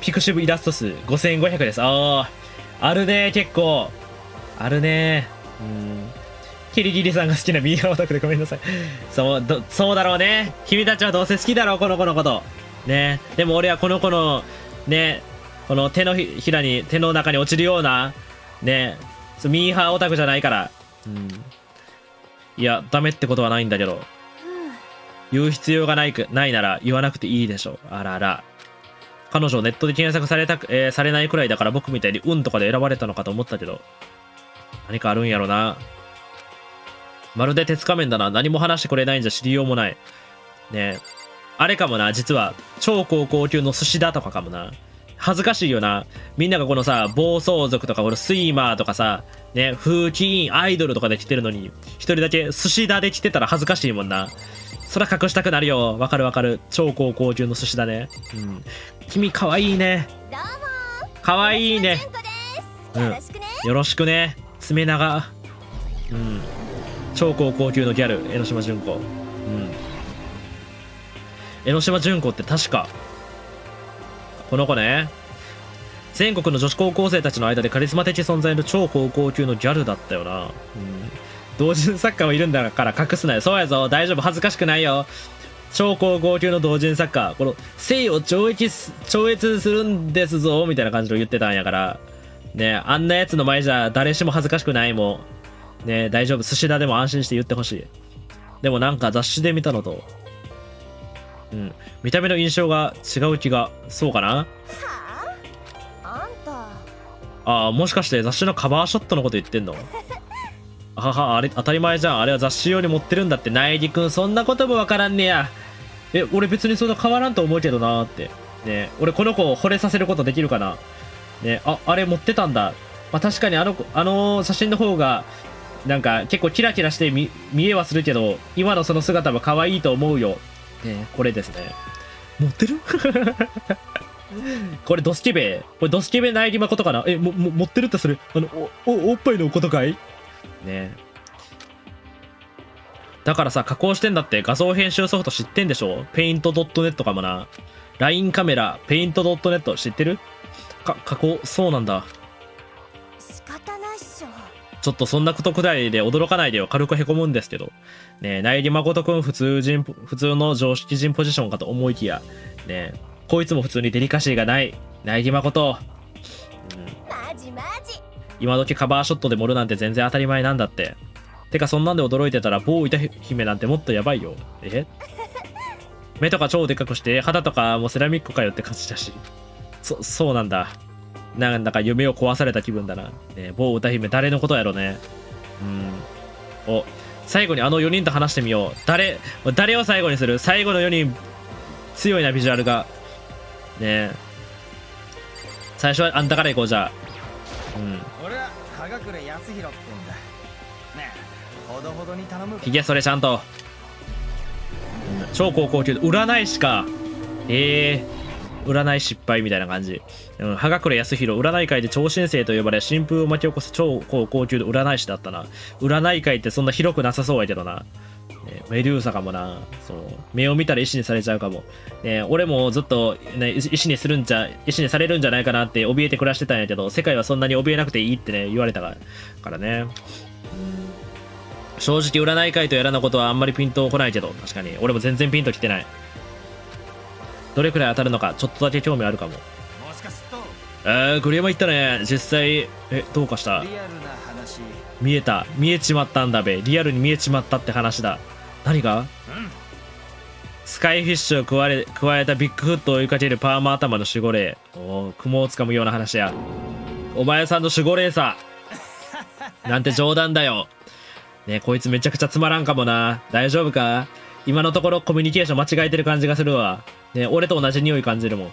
ピクシブイラスト数ごせんごひゃくです。ああ、あるねー、結構。あるねー。うん。キリギリさんが好きなミーハーオタクでごめんなさい。そう、ど、そうだろうね。君たちはどうせ好きだろう、この子のこと。ね。でも俺はこの子の、ね、この手のひらに、手の中に落ちるような、ね、ミーハーオタクじゃないから。うん。いや、ダメってことはないんだけど。言う必要がないく、ないなら言わなくていいでしょ。あらら。彼女をネットで検索されたく、えー、されないくらいだから僕みたいに運とかで選ばれたのかと思ったけど。何かあるんやろな。まるで鉄仮面だな。何も話してくれないんじゃ知りようもない。ねえ。あれかもな。実は、超高校級の寿司だとかかもな。恥ずかしいよな。みんながこのさ、暴走族とか、このスイマーとかさ、ね、風紀委員アイドルとかで来てるのに、一人だけ寿司だで来てたら恥ずかしいもんな。そら隠したくなるよ。わかるわかる。超高校級の寿司だね。うん。君かわいいね。かわいいね。うん。よろしくね。爪長。うん。超高校級のギャル、江ノ島純子。うん。江ノ島純子って確か、この子ね。全国の女子高校生たちの間でカリスマ的存在の超高校級のギャルだったよな。うん。同人作家もいるんだから隠すなよ。そうやぞ。大丈夫。恥ずかしくないよ。超高校級の同人作家。この、性を超越するんですぞ。みたいな感じで言ってたんやから。ね、あんなやつの前じゃ誰しも恥ずかしくないもん。ね、大丈夫。寿司だでも安心して言ってほしい。でもなんか雑誌で見たのと。うん。見た目の印象が違う気が。そうかな？あんた。ああ、もしかして雑誌のカバーショットのこと言ってんの？はは、あれ当たり前じゃん。あれは雑誌用に持ってるんだって。苗木くん、そんなこともわからんねや。え、俺別にそんな変わらんと思うけどなーって。ね、俺この子を惚れさせることできるかな。ね、あ、あれ持ってたんだ。まあ、確かにあの、あのー、写真の方が、なんか結構キラキラして見、見えはするけど、今のその姿も可愛いと思うよ。ね、これですね。持ってるこれドスケベ。これドスケベ苗木誠かな。え、も、も、持ってるってそれ、あの、お、お、おっぱいのことかいね。だからさ、加工してんだって画像編集ソフト知ってんでしょ？ペイント .net かもな。ライン カメラ、ペイント .net 知ってる？か、加工、そうなんだ。仕方ないっしょ。ちょっとそんなことくらいで驚かないでよ。軽くへこむんですけど。ねえ、苗木誠くん普通人、普通の常識人ポジションかと思いきや。ねえ、こいつも普通にデリカシーがない。苗木誠。うん。マジマジ。今時カバーショットで盛るなんて全然当たり前なんだって。てかそんなんで驚いてたら某歌姫なんてもっとやばいよ。え目とか超でかくして肌とかもうセラミックかよって感じだし。そ、そうなんだ。なんだか夢を壊された気分だな。ね、某歌姫誰のことやろね。うん。お、最後にあのよにんと話してみよう。誰、誰を最後にする？最後のよにん、強いなビジュアルが。ねえ。最初はあんたから行こうじゃあ。うん。ひげそれちゃんと超高校級占い師か。えー、占い失敗みたいな感じ。うん、葉隠康弘占い界で超新星と呼ばれ新風を巻き起こす超高校級の占い師だったな。占い界ってそんな広くなさそうやけどな。ね、メデューサかもな。そう目を見たら石にされちゃうかも。ね、俺もずっと、ね、石にするんじゃ石にされるんじゃないかなって怯えて暮らしてたんやけど世界はそんなに怯えなくていいってね言われたからね。正直占い界とやらのことはあんまりピンとこないけど確かに俺も全然ピンときてない。どれくらい当たるのかちょっとだけ興味あるかも。ああ栗山言ったね。実際えどうかした。見えた見えちまったんだべ。リアルに見えちまったって話だ。何が、うん、スカイフィッシュを加え、加えたビッグフットを追いかけるパーマ頭の守護霊。おお雲をつかむような話や。お前さんの守護霊さなんて冗談だよ。ね、こいつめちゃくちゃつまらんかもな。大丈夫か？今のところコミュニケーション間違えてる感じがするわ。ね、俺と同じ匂い感じるもん。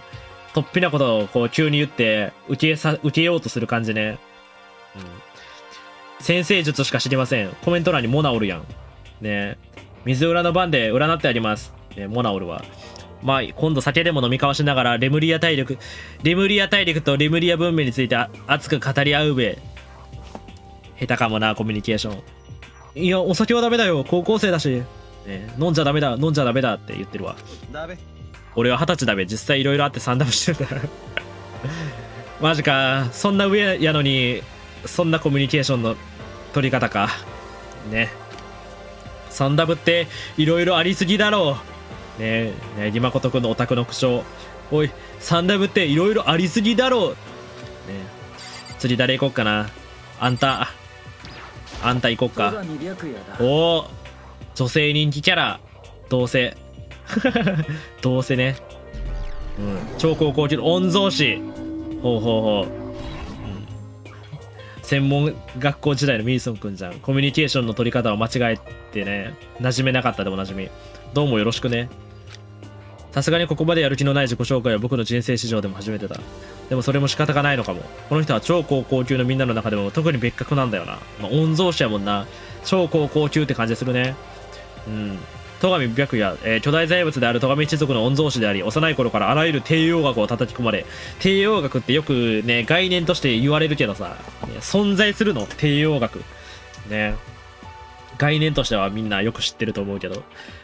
とっぴなことをこう急に言って受けさ、受けようとする感じね。うん。先生術しか知りません。コメント欄にモナおるやん。ね、水裏の番で占ってあります。ね、モナおるわ。まあ、今度酒でも飲み交わしながらレムリア大陸、レムリア大陸とレムリア文明について熱く語り合うべ。下手かもな、コミュニケーション。いや、お酒はダメだよ。高校生だし。ね、飲んじゃダメだ、飲んじゃダメだって言ってるわ。ダメ。俺は二十歳だべ。実際いろいろあって三ダブしてるから。マジか。そんな上やのに、そんなコミュニケーションの取り方か。ね。サンダブっていろいろありすぎだろう。ねえ、ねぎまことくんのお宅の苦笑。おい、サンダブっていろいろありすぎだろう。ねえ、釣り誰行こっかな。あんた、あんた行こっか。おお、女性人気キャラ。どうせ。どうせね。うん、超高校級の御曹司。ほうほうほう。専門学校時代のミーソンくんじゃん。コミュニケーションの取り方を間違えてね、馴染めなかったでおなじみ。どうもよろしくね。さすがにここまでやる気のない自己紹介は僕の人生史上でも初めてだ。でもそれも仕方がないのかも。この人は超高校級のみんなの中でも特に別格なんだよな。まあ、御曹司やもんな。超高校級って感じするね。うん。戸上白夜、えー、巨大財物である戸上一族の御曹司であり、幼い頃からあらゆる帝王学を叩き込まれ、帝王学ってよくね、概念として言われるけどさ、存在するの帝王学。ね。概念としてはみんなよく知ってると思うけど、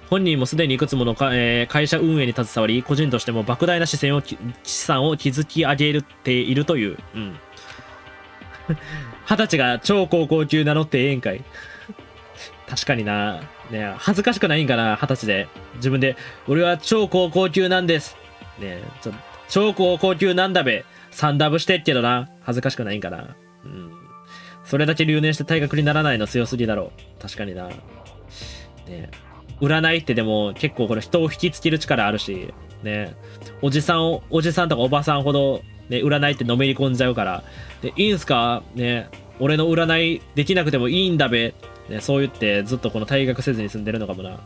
本人もすでにいくつものか、えー、会社運営に携わり、個人としても莫大な資産を、資産を築き上げているという、うん。二十歳が超高校級名乗ってええんかい。確かにな。ね、恥ずかしくないんかな、二十歳で。自分で、俺は超高校級なんです。ね、ちょ超高校級なんだべ。サンダブしてっけどな。恥ずかしくないんかな。うん。それだけ留年して退学にならないの強すぎだろう。確かにな。ね、占いってでも結構これ人を引きつける力あるし、ね、おじさんを、おじさんとかおばさんほど、ね、占いってのめり込んじゃうから。で、いいんすかね、俺の占いできなくてもいいんだべ。ね、そう言ってずっとこの退学せずに住んでるのかもな。うん、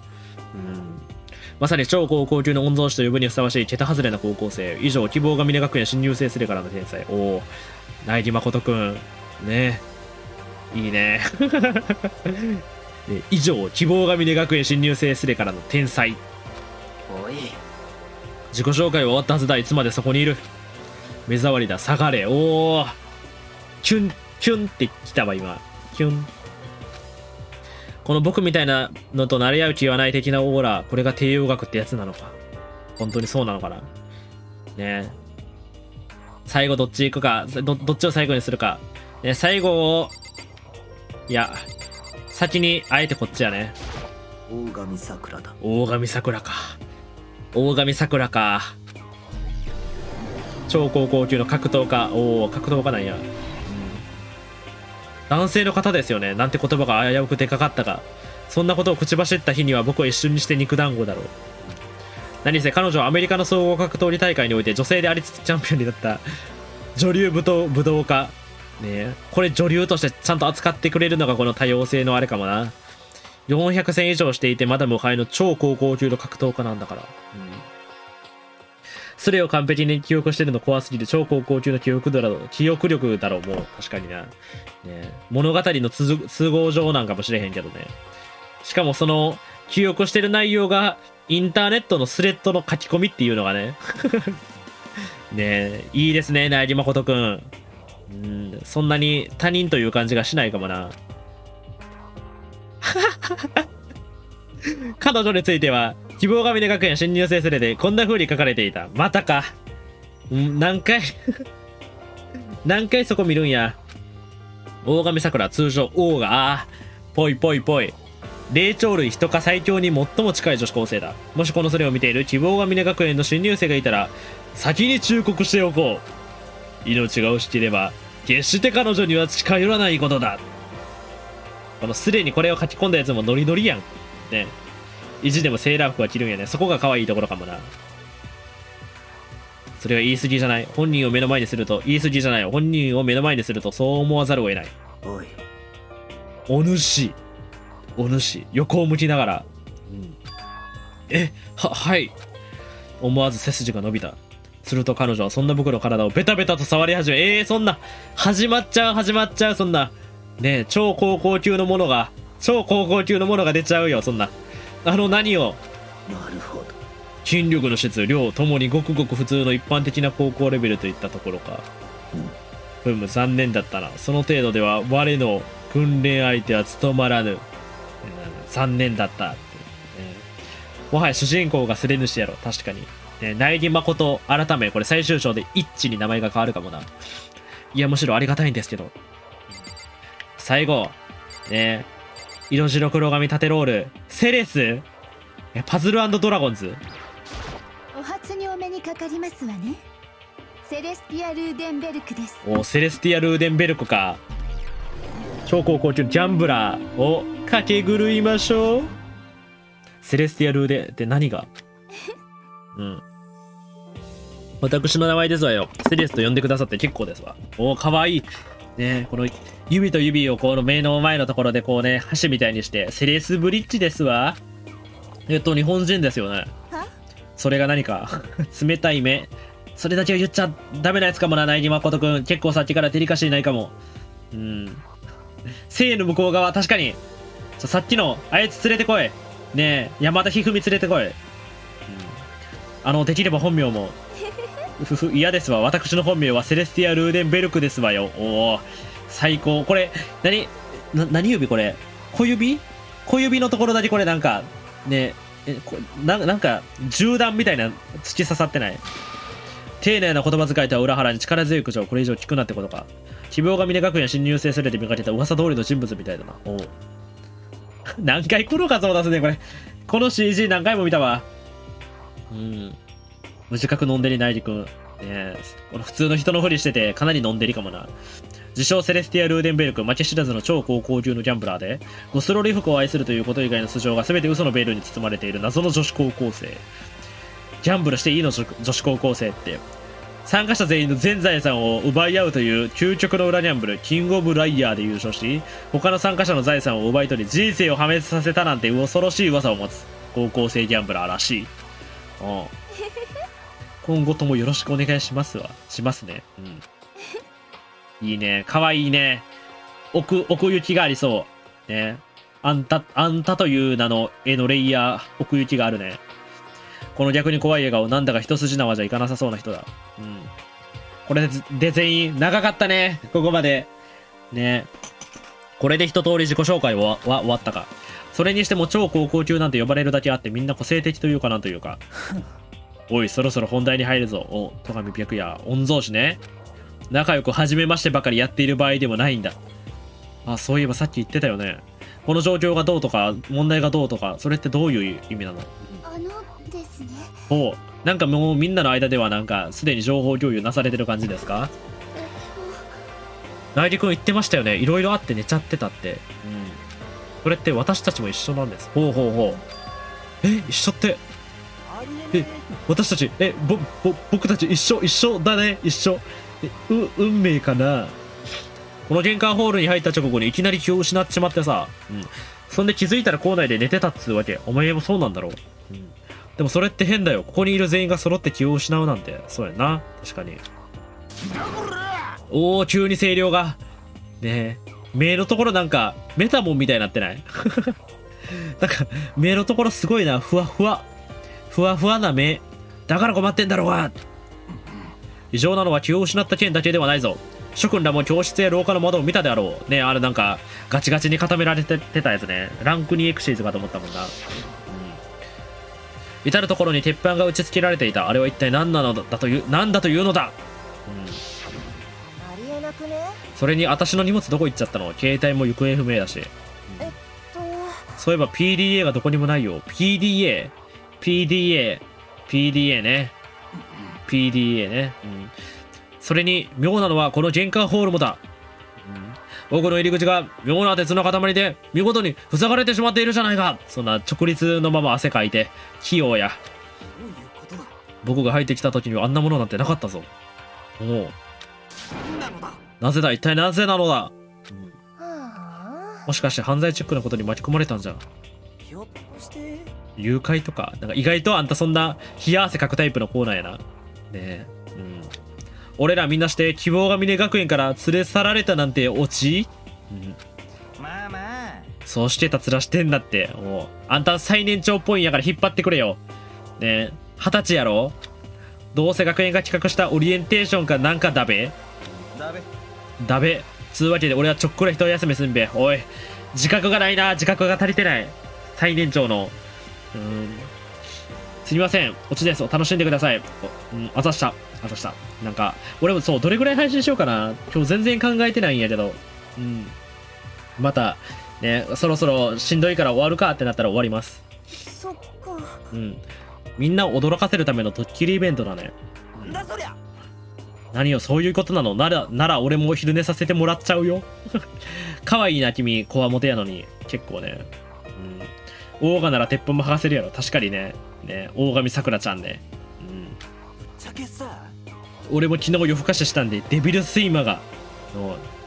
まさに超高校級の御曹司と呼ぶにふさわしい桁外れな高校生。以上、希望が峰学園新入生するからの天才。おお、苗木誠くんね、いい ね, ね。以上、希望が峰学園新入生するからの天才。おい、自己紹介は終わったはずだ。いつまでそこにいる。目障りだ、下がれ。おお、キュンキュンってきたわ今。キュン。この僕みたいなのと慣れ合う気はない的なオーラ、これが帝王学ってやつなのか。本当にそうなのかな。ねえ。最後どっち行くか、ど、どっちを最後にするか。ね、最後を、いや、先に、あえてこっちやね。大神桜だ。大神桜か。大神桜か。超高校級の格闘家。おお、格闘家なんや。男性の方ですよね。なんて言葉が危うく出かかったか。そんなことを口走った日には僕は一瞬にして肉団子だろう。何せ彼女はアメリカの総合格闘技大会において女性でありつつチャンピオンになった女流武道武道家。ねえ、これ女流としてちゃんと扱ってくれるのがこの多様性のあれかもな。よんひゃくせん以上していてまだ無敗の超高校級の格闘家なんだから。うん、それを完璧に記憶してるの怖すぎる。超高校級の記憶力だろ、記憶力だろう、もう、確かにな。ね、物語の都合上なんかもしれへんけどね。しかもその、記憶してる内容が、インターネットのスレッドの書き込みっていうのがね。ねえ、いいですね、苗木誠くん。うん、そんなに他人という感じがしないかもな。彼女については、希望が峰学園新入生すれでこんな風に書かれていた。またか。ん、何回何回そこ見るんや。大神桜、通常王が、あー、ぽいぽいぽい。霊長類人科最強に最も近い女子高生だ。もしこのそれを見ている希望が峰学園の新入生がいたら、先に忠告しておこう。命が惜しければ、決して彼女には近寄らないことだ。このすでにこれを書き込んだやつもノリノリやん。ね。意地でもセーラー服は着るんやね。そこが可愛いところかもな。それは言い過ぎじゃない。本人を目の前にすると、言い過ぎじゃない。本人を目の前にすると、そう思わざるを得ない。おい。お主。お主。横を向きながら。うん、え、は、はい。思わず背筋が伸びた。すると彼女はそんな僕の体をベタベタと触り始め、えー、そんな。始まっちゃう、始まっちゃう、そんな。ねえ、超高校級のものが、超高校級のものが出ちゃうよ、そんな。あの何を。なるほど。筋力の質、量ともにごくごく普通の一般的な高校レベルといったところか。ふむ、残念だったな。その程度では我の訓練相手は務まらぬ。うん、残念だったって、ね。もはや主人公がスレ主やろ、確かに。ね、苗木誠、改め、これ最終章で一致に名前が変わるかもな。いや、むしろありがたいんですけど。最後、ね、色白黒髪縦ロールセレスパズル&ドラゴンズ。お初にお目にかかりますわね。セレスティア・ルーデンベルクです。おセレスティア・ルーデンベルクか。超高校級ジャンブラーをかけ狂いましょう。セレスティア・ルーデンって何がうん私の名前ですわよ。セレスと呼んでくださって結構ですわ。おおかわいいね。この指と指をこの目の前のところでこうね箸みたいにしてセレスブリッジですわ。えっと日本人ですよね。それが何か冷たい目、それだけは言っちゃダメなやつかもな。苗木誠くん結構さっきからデリカシーないかも。うん性の向こう側確かに。さっきのあいつ連れてこいねえ。山田一二三連れてこい、うん、あのできれば本名もふふ嫌ですわ。私の本名はセレスティア・ルーデンベルクですわよ。おお最高。これ何な何指これ小指小指のところだけこれなんかねえこ な, なんか銃弾みたいな突き刺さってない。丁寧な言葉遣いとは裏腹に力強い口調。これ以上聞くなってことか。希望が峰学園新入生すれて見かけた噂通りの人物みたいだな。お何回来るかそうだすねこれ。この シージー 何回も見たわ。うん無自覚飲んでりないりくん、ね、え普通の人のふりしててかなり飲んでりかもな。自称セレスティア・ルーデンベルク、負け知らずの超高校級のギャンブラーでゴスロリ服を愛するということ以外の素性が全て嘘のベールに包まれている謎の女子高校生。ギャンブルしていいの女子高校生って。参加者全員の全財産を奪い合うという究極の裏ギャンブルキングオブライヤーで優勝し、他の参加者の財産を奪い取り人生を破滅させたなんて恐ろしい噂を持つ高校生ギャンブラーらしい。ああ今後ともよろしくお願いしますわ。しますね。うん。いいね。かわいいね。奥、奥行きがありそう。ね。あんた、あんたという名の絵のレイヤー、奥行きがあるね。この逆に怖い笑顔、なんだか一筋縄じゃいかなさそうな人だ。うん。これで全員、長かったね。ここまで。ね。これで一通り自己紹介は、は終わったか。それにしても超高校級なんて呼ばれるだけあってみんな個性的というかなんというか。おいそろそろ本題に入るぞ。お戸上白夜御曹司ね。仲良く初めましてばかりやっている場合でもないんだ。あそういえばさっき言ってたよね。この状況がどうとか問題がどうとかそれってどういう意味なの。あのですねおうなんかもうみんなの間ではなんかすでに情報共有なされてる感じですか。内陸君言ってましたよねいろいろあって寝ちゃってたって、うん、それって私たちも一緒なんです。ほうほうほうえ一緒ってえ私たちえぼぼ僕たち一緒一緒だね一緒う運命かな。この玄関ホールに入った直後にいきなり気を失っちまってさ、うん、そんで気づいたら校内で寝てたっつうわけ。お前もそうなんだろう、うん、でもそれって変だよ。ここにいる全員が揃って気を失うなんて。そうやな確かに。おお急に声量がねえ目のところなんかメタモンみたいになってないなんか目のところすごいなふわふわふわふわな目だから困ってんだろうが。異常なのは気を失った件だけではないぞ。諸君らも教室や廊下の窓を見たであろうね。あれなんかガチガチに固められてたやつね。ランクにエクシーズかと思ったもんな、うん、至る所に鉄板が打ち付けられていた。あれは一体何なのだという何だというのだ、うん、ありえなくね。それに私の荷物どこ行っちゃったの。携帯も行方不明だし、うん、えっとそういえば ピーディーエー がどこにもないよ。 ピーディーエーピーディーエー、ピーディーエー ね。ピーディーエー ね、うん。それに、妙なのはこの玄関ホールもだ。うん、奥の入り口が妙な鉄の塊で、見事に塞がれてしまっているじゃないか。そんな直立のまま汗かいて、器用や。どういうことだ。僕が入ってきた時にはあんなものなんてなかったぞ。おお。なぜだ、一体なぜなのだ、うん、もしかして犯罪チックなことに巻き込まれたんじゃ。ひょっとして。誘拐とか、なんか意外とあんたそんな冷や汗かくタイプのコーナーやな。ねえ、うん。俺らみんなして希望が峰学園から連れ去られたなんてオチ、うん、まあまあ。そうしてたつらしてんだって。もう、あんた最年長っぽいんやから引っ張ってくれよ。ねえ、二十歳やろ。どうせ学園が企画したオリエンテーションかなんかだべ。だべ。だべ。つうわけで俺はちょっくら一休みすんべ。おい、自覚がないな。自覚が足りてない。最年長の。うんすみません、オチです。楽しんでください。うん、あざした、あざした。なんか、俺もそう、どれぐらい配信しようかな。今日全然考えてないんやけど。うん。また、ね、そろそろしんどいから終わるかってなったら終わります。そっか、うん、みんなを驚かせるためのとっきりイベントだね。なんだそりゃ。何よ、そういうことなのなら、なら俺も昼寝させてもらっちゃうよ。かわいいな君、こわもてやのに結構ね、うん、オーガなら鉄砲も剥がせるやろ。確かにね、ね、大神さくらちゃんね、うん、俺も昨日夜更かししたんでデビルスイマが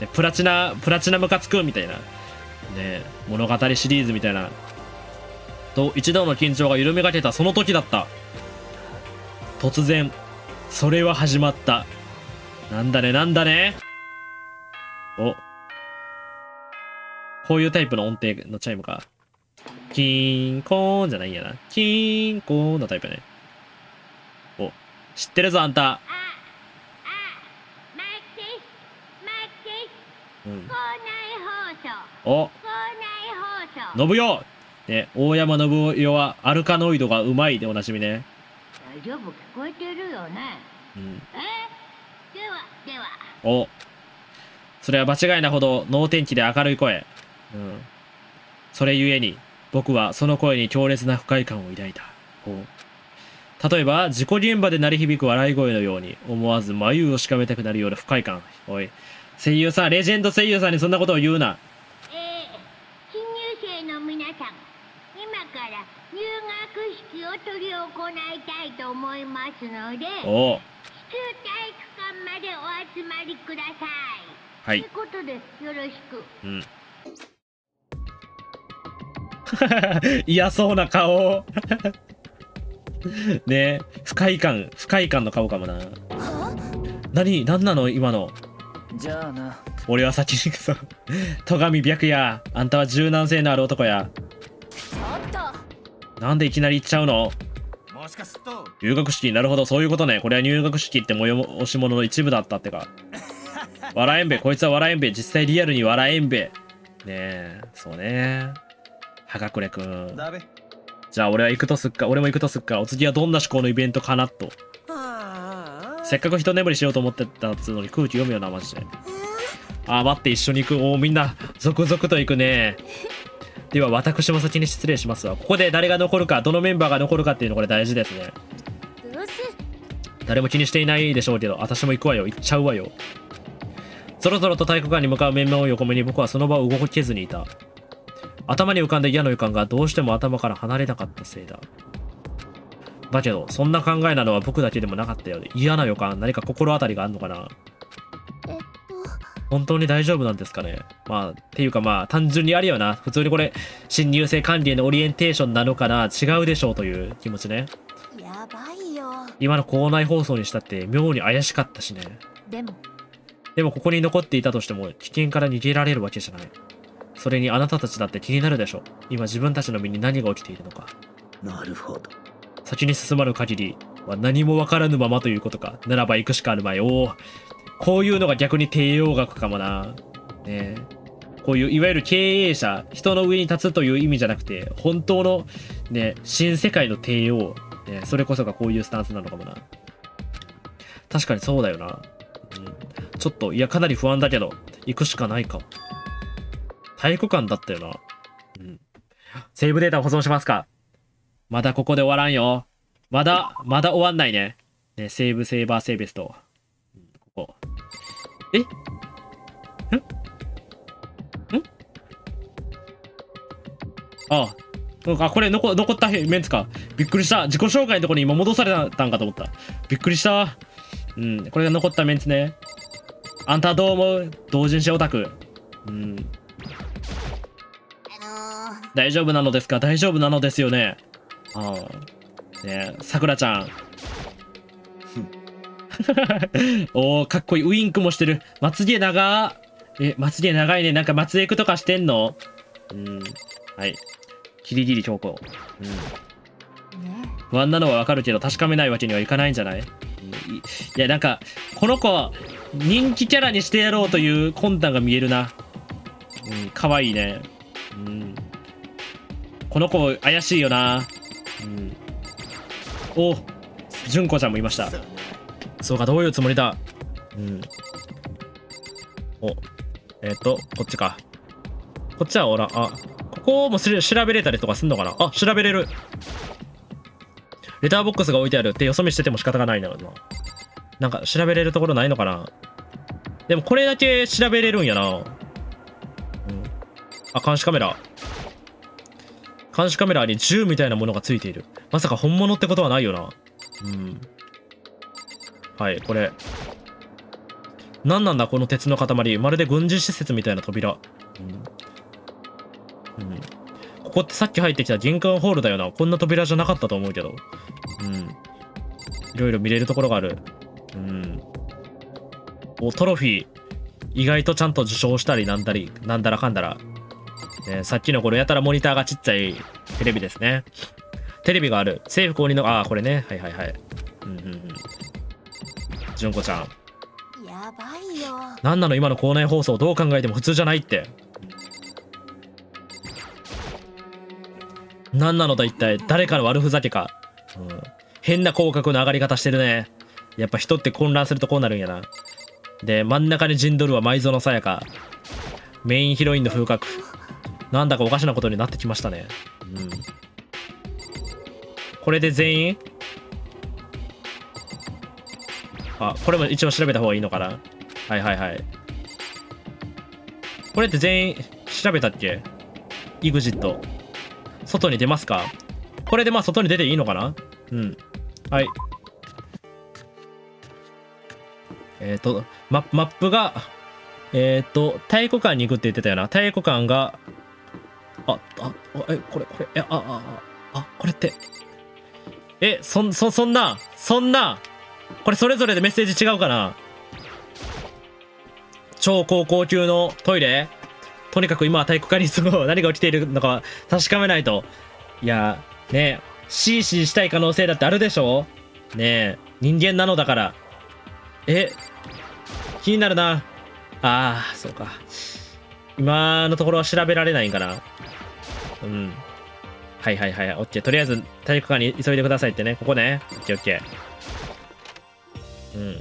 でプラチナプラチナムカつくみたいなね、物語シリーズみたいなと一度の緊張が緩めかけたその時だった。突然それは始まった。なんだねなんだね。お、こういうタイプの音程のチャイムか。キーンコーンじゃないんやな。キーンコーンのタイプね。お、知ってるぞあんた。うん、お、信代、ね、大山信代はアルカノイドがうまいでおなじみね。大丈夫、聞こえてるよね。うん、え、ではでは。お、それは間違いなほど能天気で明るい声。うん、それゆえに僕はその声に強烈な不快感を抱いた。例えば事故現場で鳴り響く笑い声のように思わず眉をしかめたくなるような不快感。おい声優さん、レジェンド声優さんにそんなことを言うな。えー、新入生の皆さん、今から入学式を執り行いたいと思いますので、お市中体育館までお集まりください。はい。ということでよろしく。うん。嫌そうな顔。ね、不快感、不快感の顔かもな。何、何なの今の。じゃあな。俺は先に行くぞ。戸上白夜、あんたは柔軟性のある男や。ちょっとなんでいきなり行っちゃうの。もしかすると入学式、なるほどそういうことね。これは入学式って催し物の一部だったってか。笑えんべ、こいつは笑えんべ。実際リアルに笑えんべ。ねえ、そうね。はがくれくん。じゃあ俺は行くとすっか。俺も行くとすっか。お次はどんな趣向のイベントかなと。せっかく一眠りしようと思ってたっつうのに空気読むよなマジで。あー待って、一緒に行く。おお、みんな続々と行くね。では私も先に失礼しますわ。ここで誰が残るか、どのメンバーが残るかっていうのこれ大事ですね。誰も気にしていないでしょうけど、私も行くわよ。行っちゃうわよ。ぞろぞろと体育館に向かう面々を横目に僕はその場を動けずにいた。頭に浮かんだ嫌な予感がどうしても頭から離れなかったせいだ。だけど、そんな考えなのは僕だけでもなかったようで、嫌な予感、何か心当たりがあるのかな。えっと、本当に大丈夫なんですかね。まあ、っていうかまあ、単純にあるよな。普通にこれ、新入生管理へのオリエンテーションなのかな、違うでしょうという気持ちね。やばいよ。今の校内放送にしたって、妙に怪しかったしね。でも、でもここに残っていたとしても、危険から逃げられるわけじゃない。それにあなたたちだって気になるでしょう。今自分たちの身に何が起きているのか。なるほど。先に進まる限りは何もわからぬままということか。ならば行くしかあるまい。おお、こういうのが逆に帝王学かもな。ねえ、こういういわゆる経営者、人の上に立つという意味じゃなくて、本当のね、新世界の帝王、ね、それこそがこういうスタンスなのかもな。確かにそうだよな、うん、ちょっといやかなり不安だけど行くしかないか。体育館だったよな、うん、セーブデータを保存しますか。まだここで終わらんよ。まだ、まだ終わんないね。ね、セーブ、セーバー、セーベスト。ここ。え？ん？ん？ああ。そうか、これ残、残ったメンツか。びっくりした。自己紹介のところに今戻されたんかと思った。びっくりした。うん、これが残ったメンツね。あんたどう思う？同人誌オタク。うん。あのー、大丈夫なのですか？大丈夫なのですよね。ああねえ、さくらちゃん。おお、かっこいい。ウインクもしてる。まつげ長。え、まつげ長いね。なんかまつエクとかしてんの。うん。はい。ギリギリ強行。うん。ね、不安なのはわかるけど、確かめないわけにはいかないんじゃない？うん、いや、なんか、この子、人気キャラにしてやろうという魂胆が見えるな。うん、かわいいね。うん。この子、怪しいよな。うん、お、純子ちゃんもいました。そうか、どういうつもりだ。うん、お、えっと、こっちか。こっちはほら、あ、ここもし調べれたりとかすんのかな。あ、調べれる。レターボックスが置いてあるってよそ見してても仕方がないな。なんか調べれるところないのかな。でもこれだけ調べれるんやな。うん、あ、監視カメラ。監視カメラに銃みたいなものがついている。まさか本物ってことはないよな。うん。はい、これ。何なんだこの鉄の塊。まるで軍事施設みたいな扉。うん。うん、ここってさっき入ってきた玄関ホールだよな。こんな扉じゃなかったと思うけど。うん。いろいろ見れるところがある。うん。お、トロフィー。意外とちゃんと受賞したりなんだり、なんだらかんだら。ね、さっきのこれやたらモニターがちっちゃいテレビですね。テレビがある。政府公認の、ああ、これね。はいはいはい。うんうんうん。純子ちゃん。やばいよ。なんなの今の校内放送、どう考えても普通じゃないって。なんなのだ一体、誰かの悪ふざけか。うん、変な口角の上がり方してるね。やっぱ人って混乱するとこうなるんやな。で、真ん中に陣取るは埋蔵のさやか。メインヒロインの風格。なんだかおかしなことになってきましたね。うん。これで全員？あ、これも一応調べた方がいいのかな。はいはいはい。これって全員調べたっけ？ イグジット。外に出ますか？これでまあ外に出ていいのかな。うん。はい。えっと、マップが、えっと、体育館に行くって言ってたよな。体育館が、あ、あ、え、これ、これ、え、あ、あ、あ、これって。え、そ、そ、そんな、そんな、これそれぞれでメッセージ違うかな。超高校級のトイレ。とにかく今は体育館に住む。何が起きているのか確かめないと。いや、ねえ、シーシーしたい可能性だってあるでしょ。ねえ、人間なのだから。え、気になるな。ああ、そうか。今のところは調べられないんかな。うん。はいはいはい。オッケー。とりあえず体育館に急いでくださいってね。ここね。オッケーオッケー。うん。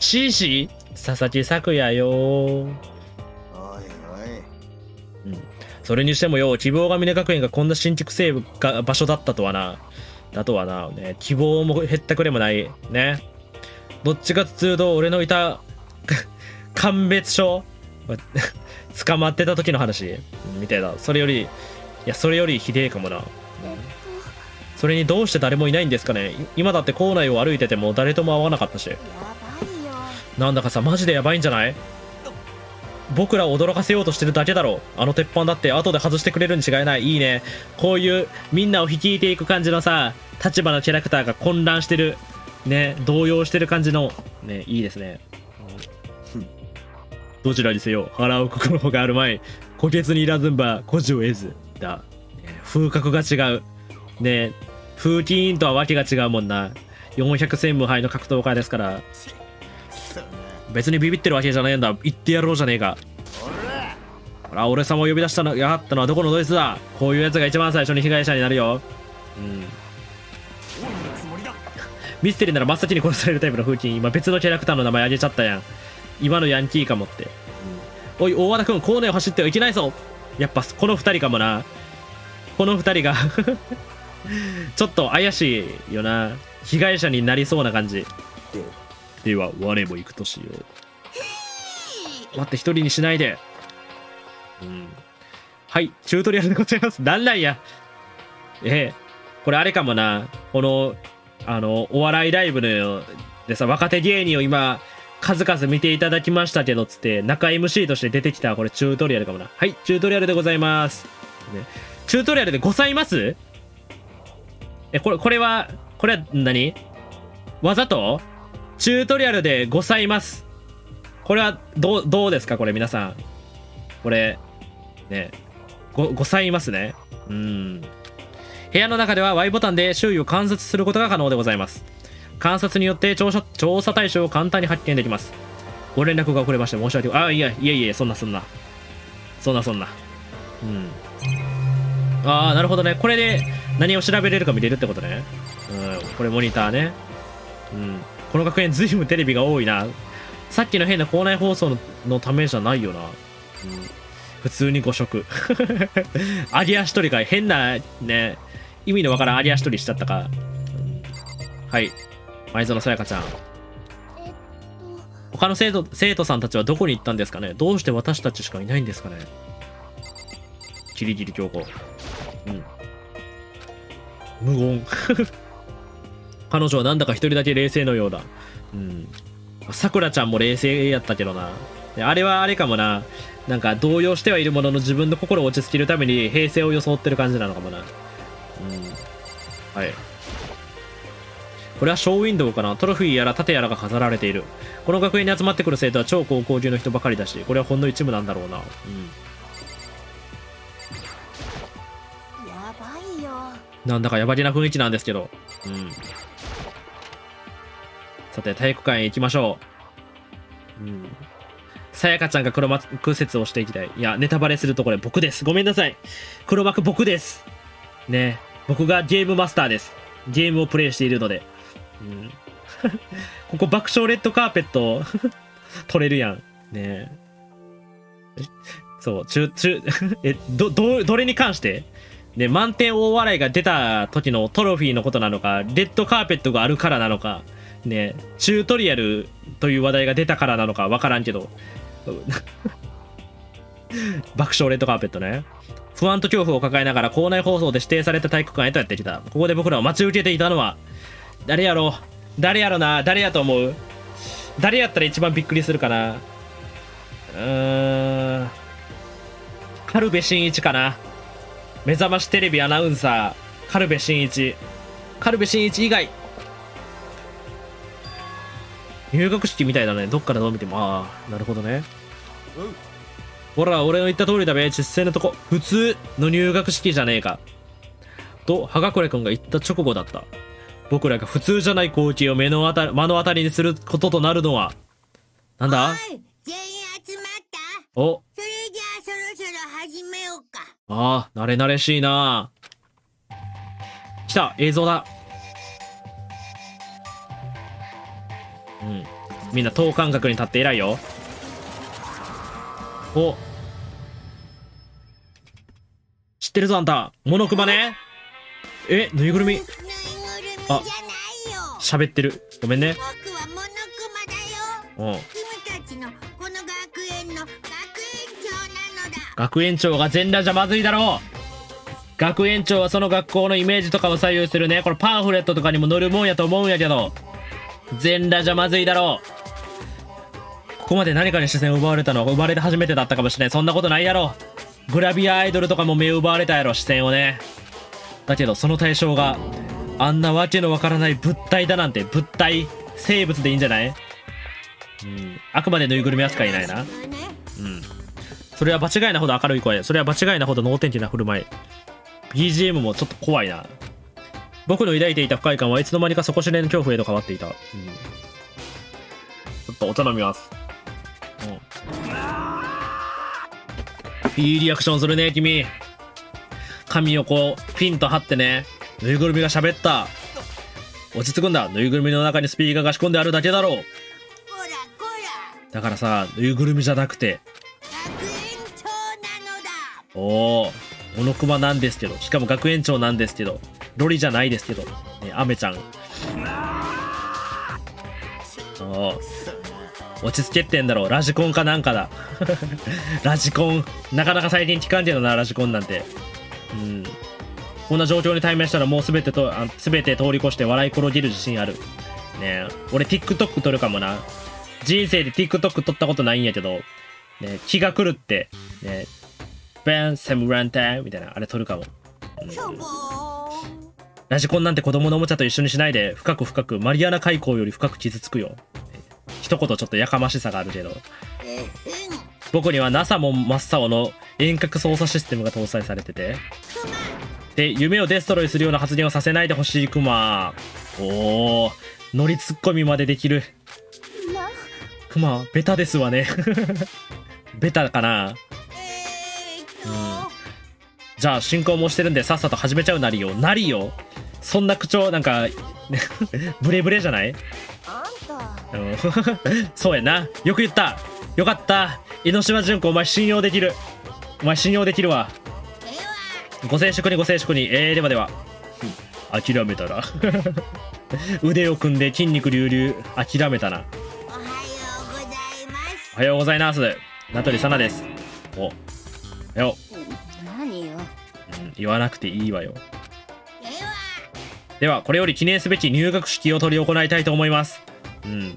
シーシー佐々木咲也よー。おいおい。うん。それにしてもよ、希望が峰学園がこんな新築セーブが場所だったとはな。だとはな。ね、希望も減ったくれもない。ね。どっちか通道俺のいた鑑別所捕まってた時の話みたいだ。それより、いや、それよりひでえかもな。それにどうして誰もいないんですかね。今だって校内を歩いてても誰とも会わなかったし。なんだかさ、マジでやばいんじゃない？僕らを驚かせようとしてるだけだろう。あの鉄板だって後で外してくれるに違いない。いいね、こういうみんなを率いていく感じのさ、立場のキャラクターが混乱してるね、動揺してる感じのね、いいですね。どちらにせよ腹をくくる方があるまい。虎穴にいらずんば孤児を得ずだ。風格が違うね。風紀委員とはわけが違うもんな。よんひゃく戦無敗の格闘家ですから。別にビビってるわけじゃねえんだ。言ってやろうじゃねえか。ほら、俺様を呼び出したのやがったのはどこのドイツだ。こういうやつが一番最初に被害者になるよ。うん、ミステリーなら真っ先に殺されるタイプの風紀委員。今別のキャラクターの名前あげちゃったやん。今のヤンキーかもって。おい、大和田君、校内を走ってはいけないぞ。やっぱこのふたりかもな。このふたりが、ちょっと怪しいよな。被害者になりそうな感じ。では、我も行くとしよう。待って、一人にしないで。うん、はい、チュートリアルでございます。なんなんや。ええ、これあれかもな。この、あの、お笑いライブのでさ、若手芸人を今、数々見ていただきましたけど、つって、中 エムシー として出てきた、これチュートリアルかもな。はい、チュートリアルでございます。ね、チュートリアルでございます?え、これ、これは、これは何?わざと?チュートリアルでございます。これは、どう、どうですかこれ皆さん。これ、ね、ご、ございますね。うん。部屋の中では Y ボタンで周囲を観察することが可能でございます。観察によって調査、調査対象を簡単に発見できます。ご連絡が遅れまして申し訳ございません。あ、いや、いやいや、そんなそんな。そんなそんな。うん。ああ、なるほどね。これで何を調べれるか見れるってことね。うん、これモニターね。うん。この学園、随分テレビが多いな。さっきの変な校内放送の、のためじゃないよな。うん。普通にご食アリア一人かい、変なね意味のわからんアリア一人しちゃったか。はい、前園さやかちゃん、他の生徒生徒さんたちはどこに行ったんですかね。どうして私たちしかいないんですかね。キリキリ強行、うん、無言彼女はなんだか一人だけ冷静のようだ。うん。さくらちゃんも冷静やったけどな。あれはあれかもな。なんか動揺してはいるものの自分の心を落ち着けるために平静を装ってる感じなのかもな。うん。はい。これはショーウィンドウかな。トロフィーやら盾やらが飾られている。この学園に集まってくる生徒は超高校級の人ばかりだし、これはほんの一部なんだろうな。うん。やばいよ。なんだかやばげな雰囲気なんですけど。うん。さて体育館へ行きましょう。うん。さやかちゃんが黒幕説をしていきたい。いや、ネタバレするとこれ僕です。ごめんなさい。黒幕僕です。ね。僕がゲームマスターです。ゲームをプレイしているので。うん。ここ爆笑レッドカーペット取れるやん。ねえ。そう、中、中、え、ど、ど、どれに関してね、満点大笑いが出た時のトロフィーのことなのか、レッドカーペットがあるからなのか。ね、チュートリアルという話題が出たからなのかわからんけど爆笑レッドカーペットね。不安と恐怖を抱えながら校内放送で指定された体育館へとやってきた。ここで僕らを待ち受けていたのは誰やろう、誰やろな、誰やと思う、誰やったら一番びっくりするかな。うーん、軽部真一かな。目覚ましテレビアナウンサー軽部真一。軽部真一以外入学式みたいだね。どっからどう見ても。ああ、なるほどね。うん、ほら、俺の言った通りだべ。実際のとこ。普通の入学式じゃねえか。と、葉隠君が言った直後だった。僕らが普通じゃない光景を目の当たり、目の当たりにすることとなるのは。なんだ？全員集まった？お。それじゃあ、そろそろ始めようか。ああ、慣れ慣れしいな。来た、映像だ。うん、みんな等間隔に立って偉いよ。お、知ってるぞあんた、モノクマね。え、ぬいぐるみ、ぬいぐるみじゃないよ。喋ってる、ごめんね。僕はモノクマだよ。君たちのこの学園の学園長なのだ。学園長が全裸じゃまずいだろう。学園長はその学校のイメージとかを左右するね。これパンフレットとかにも載るもんやと思うんやけど、全裸じゃまずいだろう。ここまで何かに視線を奪われたのは生まれて初めてだったかもしれない。そんなことないやろ。グラビアアイドルとかも目を奪われたやろ、視線をね。だけどその対象があんなわけのわからない物体だなんて。物体、生物でいいんじゃない？うん、あくまでぬいぐるみ扱いないな。うん、それは場違いなほど明るい声、それは場違いなほど能天気な振る舞い。 ビージーエム もちょっと怖いな。僕の抱いていた不快感はいつの間にか底知れぬ恐怖へと変わっていた。うん、ちょっとお茶飲みます。うん、いいリアクションするね君。髪をこうピンと張ってね。ぬいぐるみが喋った。落ち着くんだ。ぬいぐるみの中にスピーカーが仕込んであるだけだろう。だからさ、ぬいぐるみじゃなくて学園長なのだ。おお、モノクマなんですけど、しかも学園長なんですけど、ロリじゃないですけど、ね、アメちゃん。落ち着けってんだろう。ラジコンかなんかだラジコン、なかなか最近聞かんけどな、ラジコンなんて。うん、こんな状況に対面したらもう全てとあ全て通り越して笑い転げる自信あるね。俺 TikTok 撮るかもな。人生で TikTok 撮ったことないんやけど、ね、気が狂ってね、ベンセムランタンみたいなあれ撮るかも。うん、ラジコンなんて子供のおもちゃと一緒にしないで。深く深く、マリアナ海溝より深く傷つくよ。一言ちょっとやかましさがあるけど、僕には ナサ も真っ青の遠隔操作システムが搭載されてて、で夢をデストロイするような発言をさせないでほしいクマ。おお、ノリツッコミまでできるクマ、ベタですわねベタかな。じゃあ進行もしてるんでさっさと始めちゃうなりよ。なりよ、そんな口調なんかブレブレじゃないあんたそうやな、よく言った、よかった、江ノ島純子、お前信用できる。お前信用できるわ。ご静粛にご静粛に。えー、ではでは。諦めたな。腕を組んで筋肉隆々。諦めたな。おはようございます。おはようございます。名取さなです。お。おはよう。何よ。うん、言わなくていいわよ。ではこれより記念すべき入学式を執り行いたいと思います。うん。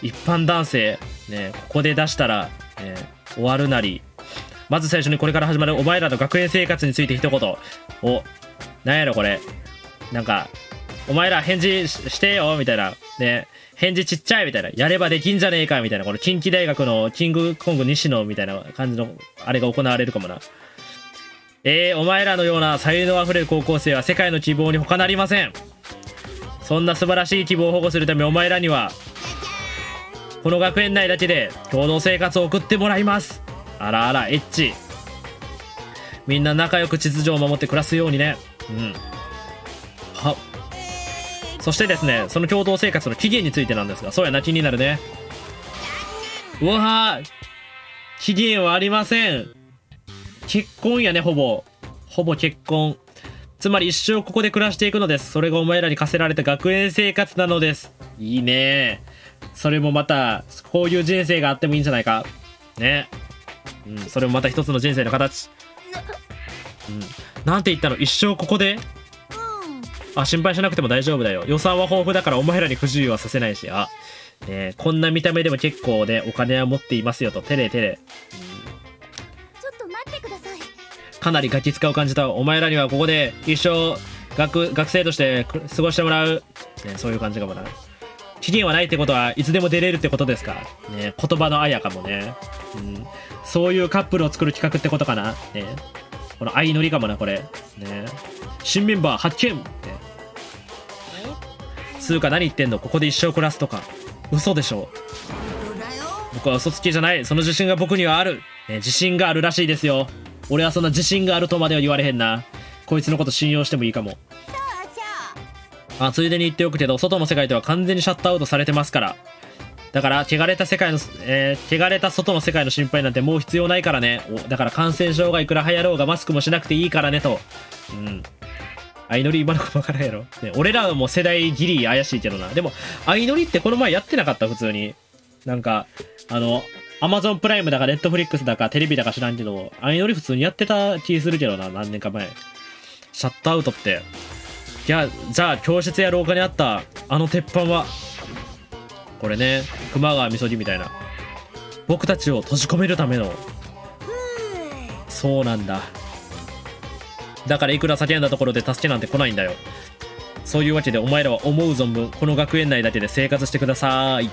一般男性、ね、ここで出したら、ね、終わるなり。まず最初にこれから始まるお前らの学園生活について一言。お、なんやろこれ。なんか、お前ら返事 し, してよみたいな。ね、返事ちっちゃいみたいな。やればできんじゃねえかみたいな。この近畿大学のキングコング西野みたいな感じのあれが行われるかもな。えー、お前らのような才能あふれる高校生は世界の希望に他なりません。そんな素晴らしい希望を保護するためお前らにはこの学園内だけで共同生活を送ってもらいます。あらあらエッチ。みんな仲良く秩序を守って暮らすようにね。うんは。そしてですね、その共同生活の期限についてなんですが、そうやな、気になるね。うわー、期限はありません。結婚やね、ほぼほぼ結婚。つまり一生ここで暮らしていくのです。それがお前らに課せられた学園生活なのです。いいね。それもまたこういう人生があってもいいんじゃないかね。うん、それもまた一つの人生の形。うん、なんて言ったの、一生ここで。あ、心配しなくても大丈夫だよ。予算は豊富だからお前らに不自由はさせないし。あ、ね、こんな見た目でも結構ね、お金は持っていますよと。てれてれ。かなりガキ使う感じだ。お前らにはここで一生 学, 学生として過ごしてもらう、ね、そういう感じかもな。期限はないってことはいつでも出れるってことですか、ね、言葉のあやかもね、うん、そういうカップルを作る企画ってことかな、ね、この相乗りかもなこれ、ね、新メンバー発見、ね、つうか何言ってんの、ここで一生暮らすとか嘘でしょ。僕は嘘つきじゃない。その自信が僕にはある、ね、自信があるらしいですよ。俺はそんな自信があるとまでは言われへんな。こいつのこと信用してもいいかも。あ、ついでに言っておくけど、外の世界では完全にシャットアウトされてますから。だから、汚れた世界の、えー、汚れた外の世界の心配なんてもう必要ないからね。だから感染症がいくら流行ろうがマスクもしなくていいからねと。うん。相乗り今の子分からんやろ、ね。俺らも世代ギリ怪しいけどな。でも、相乗りってこの前やってなかった、普通に。なんか、あの、アマゾンプライムだかネットフリックスだかテレビだか知らんけど、相乗り普通にやってた気するけどな、何年か前。シャットアウトって。いや、じゃあ教室や廊下にあったあの鉄板は、これね、熊川みそぎみたいな。僕たちを閉じ込めるための。そうなんだ。だからいくら叫んだところで助けなんて来ないんだよ。そういうわけでお前らは思う存分、この学園内だけで生活してください。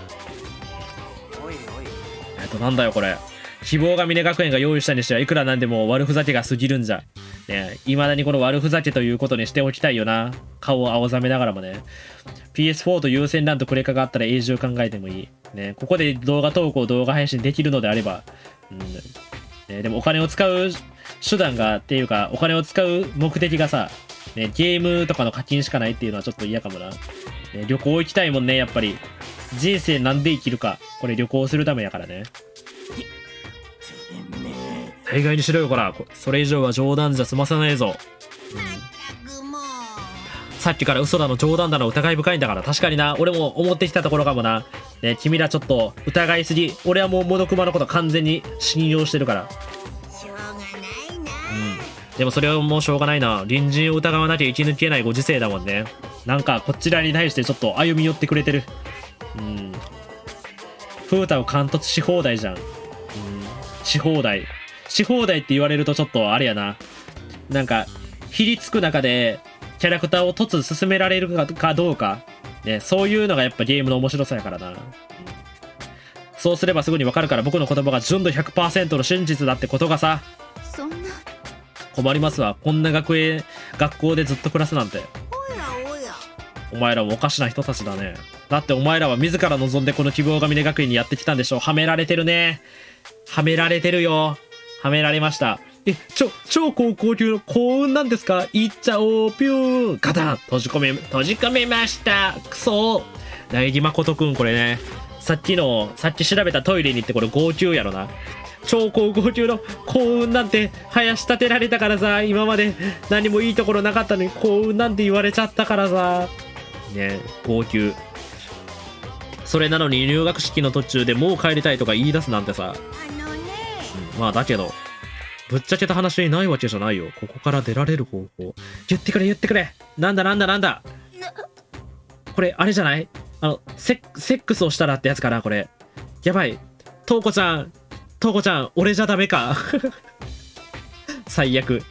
なんだよこれ。希望が峰学園が用意したにしてはいくらなんでも悪ふざけが過ぎるんじゃ。ね、いまだにこの悪ふざけということにしておきたいよな。顔を青ざめながらもね。ピーエスフォー と有線ランとクレカがあったら永住考えてもいい。ね、ここで動画投稿、動画配信できるのであれば。うんね、でもお金を使う手段がっていうか、お金を使う目的がさ、ね、ゲームとかの課金しかないっていうのはちょっと嫌かもな。ね、旅行行きたいもんね、やっぱり。人生なんで生きるか。これ旅行するためやからね。大概にしろよ、こら。それ以上は冗談じゃ済まさないぞ。うん、さっきから嘘だの冗談だの疑い深いんだから。確かにな。俺も思ってきたところかもな。ね、君らちょっと疑いすぎ。俺はもうモノクマのこと完全に信用してるから。しょうがないな、うん。でもそれはもうしょうがないな。隣人を疑わなきゃ生き抜けないご時世だもんね。なんかこちらに対してちょっと歩み寄ってくれてる。うん、風太を貫突し放題じゃん、うん、し放題し放題って言われるとちょっとあれやな。なんかひりつく中でキャラクターを突進められるかどうか、ね、そういうのがやっぱゲームの面白さやからな。そうすればすぐにわかるから、僕の言葉が純度 ひゃくパーセント の真実だってことがさ。そんな困りますわ、こんな学園学校でずっと暮らすなんて。お前らもおかしな人たちだね。だってお前らは自ら望んでこの希望が峰学園にやってきたんでしょう。はめられてるね。はめられてるよ。はめられました。え、ちょ、超高校級の幸運なんですか？行っちゃおう、ぴゅーん。ガタン、閉じ込め、閉じ込めました。くそー。苗木誠くん、これね。さっきの、さっき調べたトイレに行ってこれ号泣やろな。超高校級の幸運なんて囃し立てられたからさ、今まで何もいいところなかったのに幸運なんて言われちゃったからさ。ね、号泣。それなのに入学式の途中でもう帰りたいとか言い出すなんてさ。うん、まあだけど、ぶっちゃけた話ないわけじゃないよ。ここから出られる方法。言ってくれ言ってくれ。なんだなんだなんだ。これあれじゃない？あのセ、セックスをしたらってやつかなこれ。やばい。トウコちゃん、トウコちゃん、俺じゃダメか。最悪。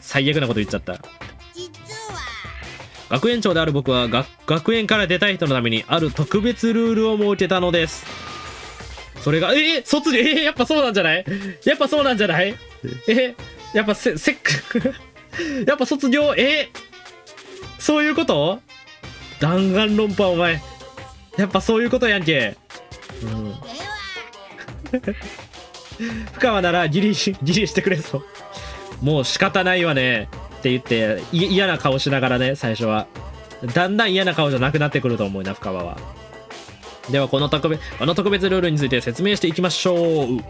最悪なこと言っちゃった。学園長である僕は 学, 学園から出たい人のためにある特別ルールを設けたのです。それがえー、卒業えー、やっぱそうなんじゃないやっぱそうなんじゃないえー、やっぱせせっやっぱ卒業えー、そういうこと弾丸論破お前やっぱそういうことやんけ、うん、不可はならギリギリしてくれそうもう仕方ないわねって言って嫌な顔しながらね、最初はだんだん嫌な顔じゃなくなってくると思うな深川は。ではこの特別この特別ルールについて説明していきましょう。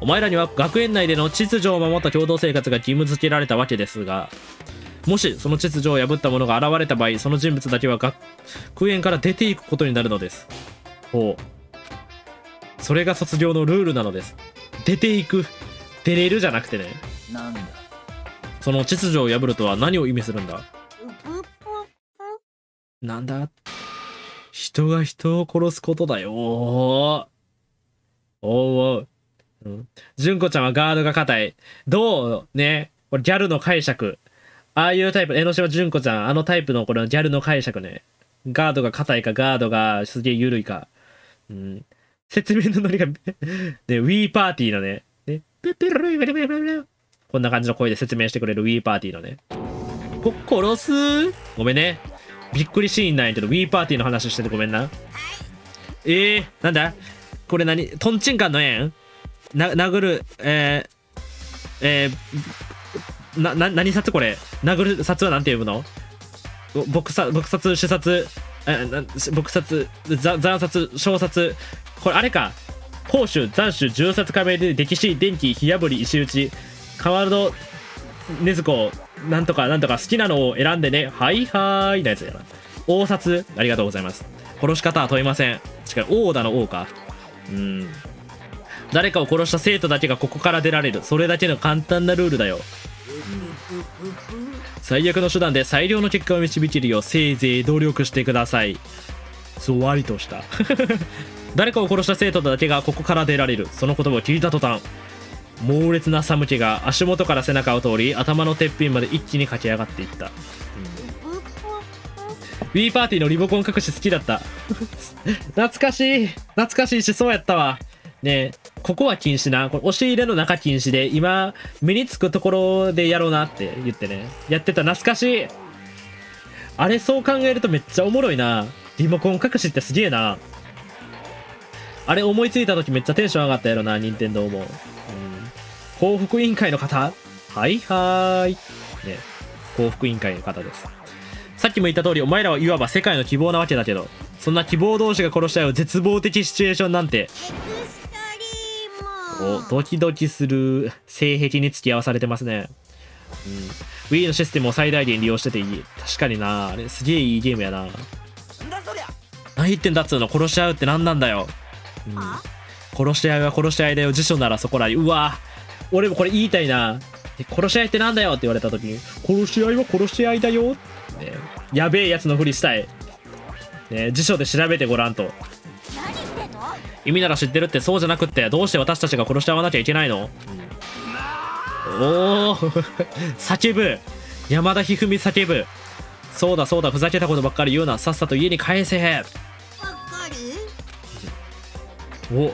お前らには学園内での秩序を守った共同生活が義務付けられたわけですが、もしその秩序を破った者が現れた場合、その人物だけは学園から出ていくことになるのです。ほう、それが卒業のルールなのです。出ていく、出れるじゃなくてね。なんだその秩序を破るとは何を意味するんだ。なんだ、人が人を殺すことだよ。おうおう、うん、純子ちゃんはガードが硬い。どうね、これギャルの解釈。ああいうタイプ、江ノ島純子ちゃん、あのタイプのこれギャルの解釈ね。ガードが硬いか、ガードがすげえ緩いか。うん、説明のノリが、で、ウィーパーティーのね。ねこんな感じの声で説明してくれる Wii パーティーのね。こ、殺すごめんね。びっくりシーンなんやけど、Wii パーティーの話しててごめんな。えー、なんだこれ何トンチンカンの縁な、殴る、えー、えー、な、な、何殺これ殴る殺はなんて呼ぶの撲殺、撲殺、主殺、え、な、撲殺、斬殺、小殺。これあれか。攻守、斬首、銃殺、仮面で、歴史、電気、火破り、石打ち。川の禰豆子なんとかなんとか好きなのを選んでね。はいはーいなやつやな。王殺ありがとうございます。殺し方は問いません。しかも王だの王か。うん、誰かを殺した生徒だけがここから出られる、それだけの簡単なルールだよ。最悪の手段で最良の結果を導けるようせいぜい努力してください。ゾワリとした誰かを殺した生徒だけがここから出られる、その言葉を聞いた途端猛烈な寒気が足元から背中を通り、頭のてっぺんまで一気に駆け上がっていった。うん、ウィーパーティーのリモコン隠し好きだった。懐かしい、懐かしいしそうやったわ。ねえ、ここは禁止な。これ押し入れの中禁止で、今、目につくところでやろうなって言ってね。やってた、懐かしい。あれ、そう考えるとめっちゃおもろいな。リモコン隠しってすげえな。あれ思いついた時めっちゃテンション上がったやろな、任天堂も。幸福委員会の方、はいはーい、ね、幸福委員会の方です。さっきも言った通り、お前らはいわば世界の希望なわけだけど、そんな希望同士が殺し合う絶望的シチュエーションなんて、おドキドキする性癖に付き合わされてますね。うん、Wii のシステムを最大限利用してていい。確かにな、あれすげえいいゲームやな。何言ってんだっつうの、殺し合うって何なんだよ。うん、殺し合いは殺し合いだよ、辞書ならそこらに。うわぁ。俺もこれ言いたいな。殺し合いってなんだよって言われた時に、殺し合いは殺し合いだよ、ね、やべえやつのふりしたい、ね、辞書で調べてごらんと。何言ってんの？意味なら知ってるって。そうじゃなくってどうして私たちが殺し合わなきゃいけないの、うん、おお叫ぶ山田一二三叫ぶ。そうだそうだ、ふざけたことばっかり言うな、さっさと家に返せ。ばっかりお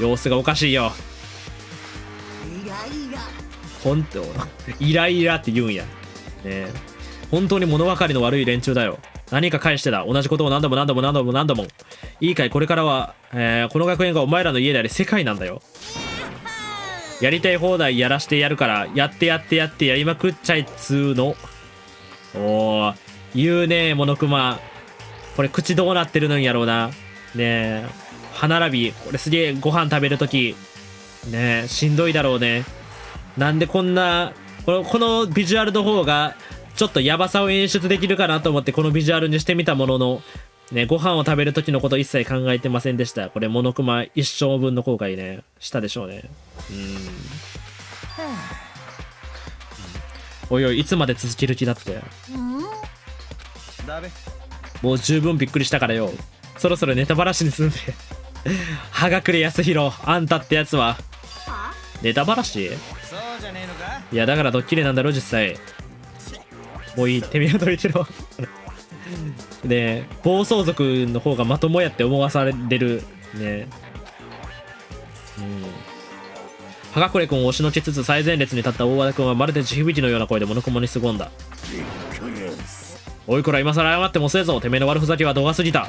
様子がおかしいよ。イライラ。本当イライラって言うんや、ねえ。本当に物分かりの悪い連中だよ。何か返してだ。同じことを何度も何度も何度も何度も。いいかい、これからは、えー、この学園がお前らの家であり世界なんだよ。やりたい放題やらしてやるから、やってやってやってやりまくっちゃいっつーの。おー、言うねえ、モノクマ。これ口どうなってるのんやろうな。ねえ、歯並び、これすげえご飯食べるとき、ねえ、しんどいだろうね。なんでこんな、この、このビジュアルの方が、ちょっとヤバさを演出できるかなと思ってこのビジュアルにしてみたものの、ね、ご飯を食べるときのこと一切考えてませんでした。これ、モノクマ一生分の後悔ね、したでしょうね。うん。おいおい、いつまで続ける気だって。もう十分びっくりしたからよ。そろそろネタばらしにすんべ。はがくれ安弘、あんたってやつは。ネタばらし？いや、だからドッキリなんだろ、実際。もういい、手見取りしろ。ね、暴走族の方がまともやって思わされるね。うん。はがこれ君を押しのけつつ最前列に立った大和田君はまるで地響きのような声でモノクマに凄んだ。おいこら今更謝ってもせえぞ。てめえの悪ふざけは度が過ぎた。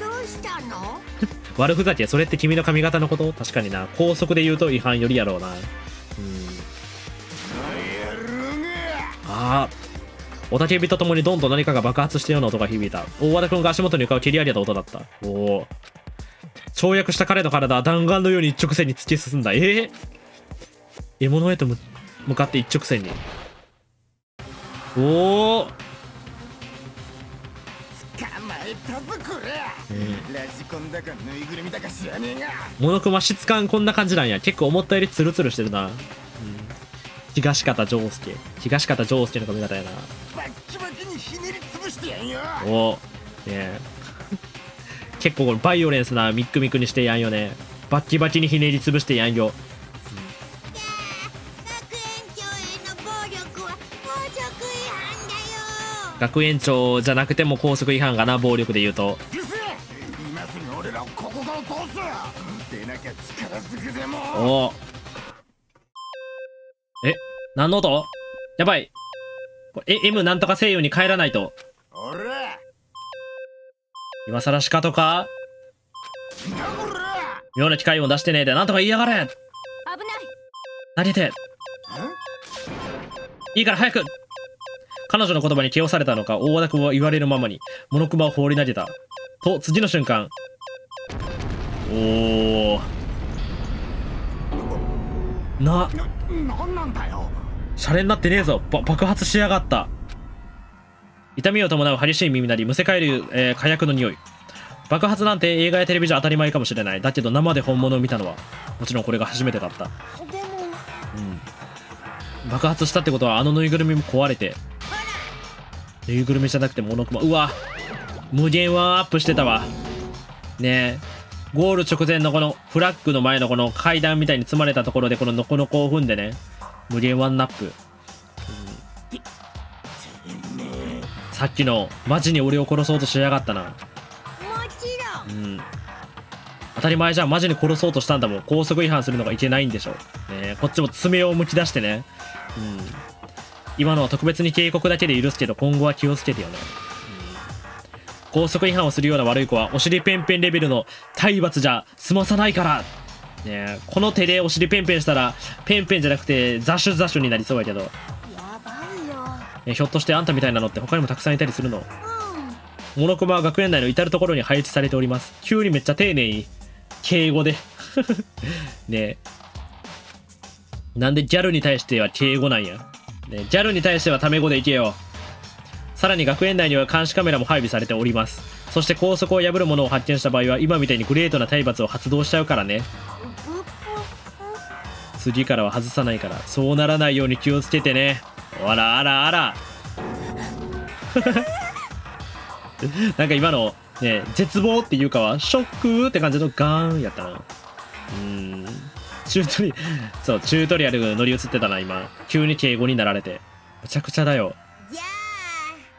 どうしたの？悪ふざけ、それって君の髪型のこと？確かにな。高速で言うと違反よりやろうな。うん。ああ。雄たけびとともにどんどん何かが爆発したような音が響いた。大和田君が足元に床を蹴り上げた音だった。おお。跳躍した彼の体は弾丸のように一直線に突き進んだ。えー、獲物へと向かって一直線に。おお。モノクマ質感こんな感じなんや。結構思ったよりツルツルしてるな。うん、東方丈介、東方丈介の髪型やな。おお、ね、結構これバイオレンスなミックミックにしてやんよね。バッキバキにひねりつぶしてやんよ。学園長じゃなくても校則違反かな、暴力で言うと。おお、え、何の音？やばい。え、M なんとか西洋に帰らないと。今さらしかとか妙な機械音出してねえで、なんとか言いやがれ。危ない、投げて。いいから早く。彼女の言葉に気をされたのか、大和田君は言われるままにモノクマを放り投げた。と次の瞬間、おお、な、なんなんだよ。シャレになってねえぞ。ば爆発しやがった。痛みを伴う激しい耳鳴り、むせ返る、えー、火薬の匂い。爆発なんて映画やテレビじゃ当たり前かもしれない。だけど生で本物を見たのはもちろんこれが初めてだった。うん、爆発したってことはあのぬいぐるみも壊れて、ぬいぐるみじゃなくてモノクマ。うわ、無限ワンアップしてたわ。ねえ、ゴール直前のこのフラッグの前のこの階段みたいに積まれたところでこのノコノコを踏んでね、無限ワンナップ。うん、さっきのマジに俺を殺そうとしやがったな。もちろん、うん、当たり前じゃん。マジに殺そうとしたんだもん。高速違反するのがいけないんでしょ。ねえ、こっちも爪をむき出してね。うん、今のは特別に警告だけで許すけど今後は気をつけてよね。高速違反をするような悪い子はお尻ペンペンレベルの体罰じゃ済まさないから。ねえ、この手でお尻ペンペンしたらペンペンじゃなくてザシュザシュになりそうやけど。やばいよ。ひょっとしてあんたみたいなのって他にもたくさんいたりするの？うん、モノクマは学園内の至る所に配置されております。急にめっちゃ丁寧に敬語でねえ、なんでギャルに対しては敬語なんや、ね、ギャルに対してはタメ語でいけよ。さらに学園内には監視カメラも配備されております。そして校則を破るものを発見した場合は今みたいにグレートな体罰を発動しちゃうからね。次からは外さないから、そうならないように気をつけてね。あらあらあらなんか今のね、絶望っていうかはショックって感じのガーンやったな。うーん、チュートリそうチュートリアルが乗り移ってたな今。急に敬語になられてむちゃくちゃだよ。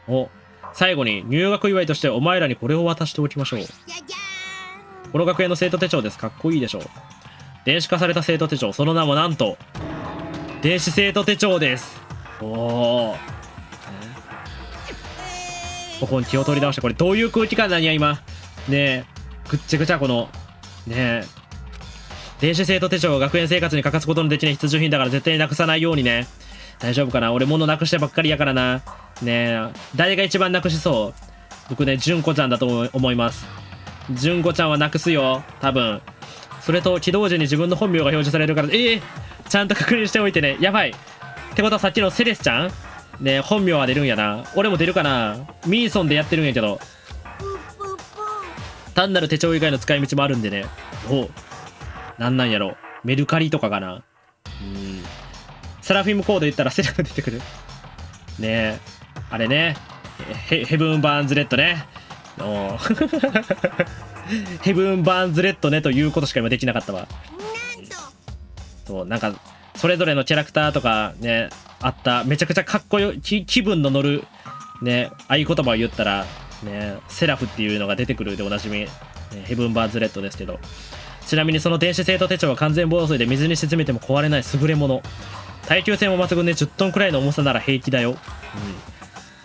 お、最後に入学祝いとしてお前らにこれを渡しておきましょう。この学園の生徒手帳です。かっこいいでしょう。電子化された生徒手帳、その名もなんと電子生徒手帳です。おお、ここに気を取り直して、これどういう空気感なんや今ね。え、ぐっちゃぐちゃこのねえ、電子生徒手帳を学園生活に欠かすことのできない必需品だから絶対になくさないようにね。大丈夫かな、俺物なくしてばっかりやからな。ねえ、誰が一番なくしそ僕ね、純子ちゃんだと思います。純子ちゃんはなくすよ、多分。それと起動時に自分の本名が表示されるから、ええー、ちゃんと確認しておいてね。やばい。ってことはさっきのセレスちゃんね、本名は出るんやな。俺も出るかな。ミーソンでやってるんやけど。単なる手帳以外の使い道もあるんでね。お、なんなんやろ。メルカリとかかな。うん。セラフィムコード言ったらセラフ出てくる。ねえ。あれね。ヘ, ヘブン・バーンズ・レッドね。おヘブン・バーンズ・レッドねということしか今できなかったわ。そう、なんか、それぞれのキャラクターとかね、あった、めちゃくちゃかっこよ、き気分の乗る、ね、合言葉を言ったら、ね、セラフっていうのが出てくるでおなじみ、ね、ヘブン・バーンズ・レッドですけど。ちなみにその電子生徒手帳は完全防水で水に沈めても壊れない優れもの。耐久性も抜群でじゅっトンくらいの重さなら平気だよ。うん、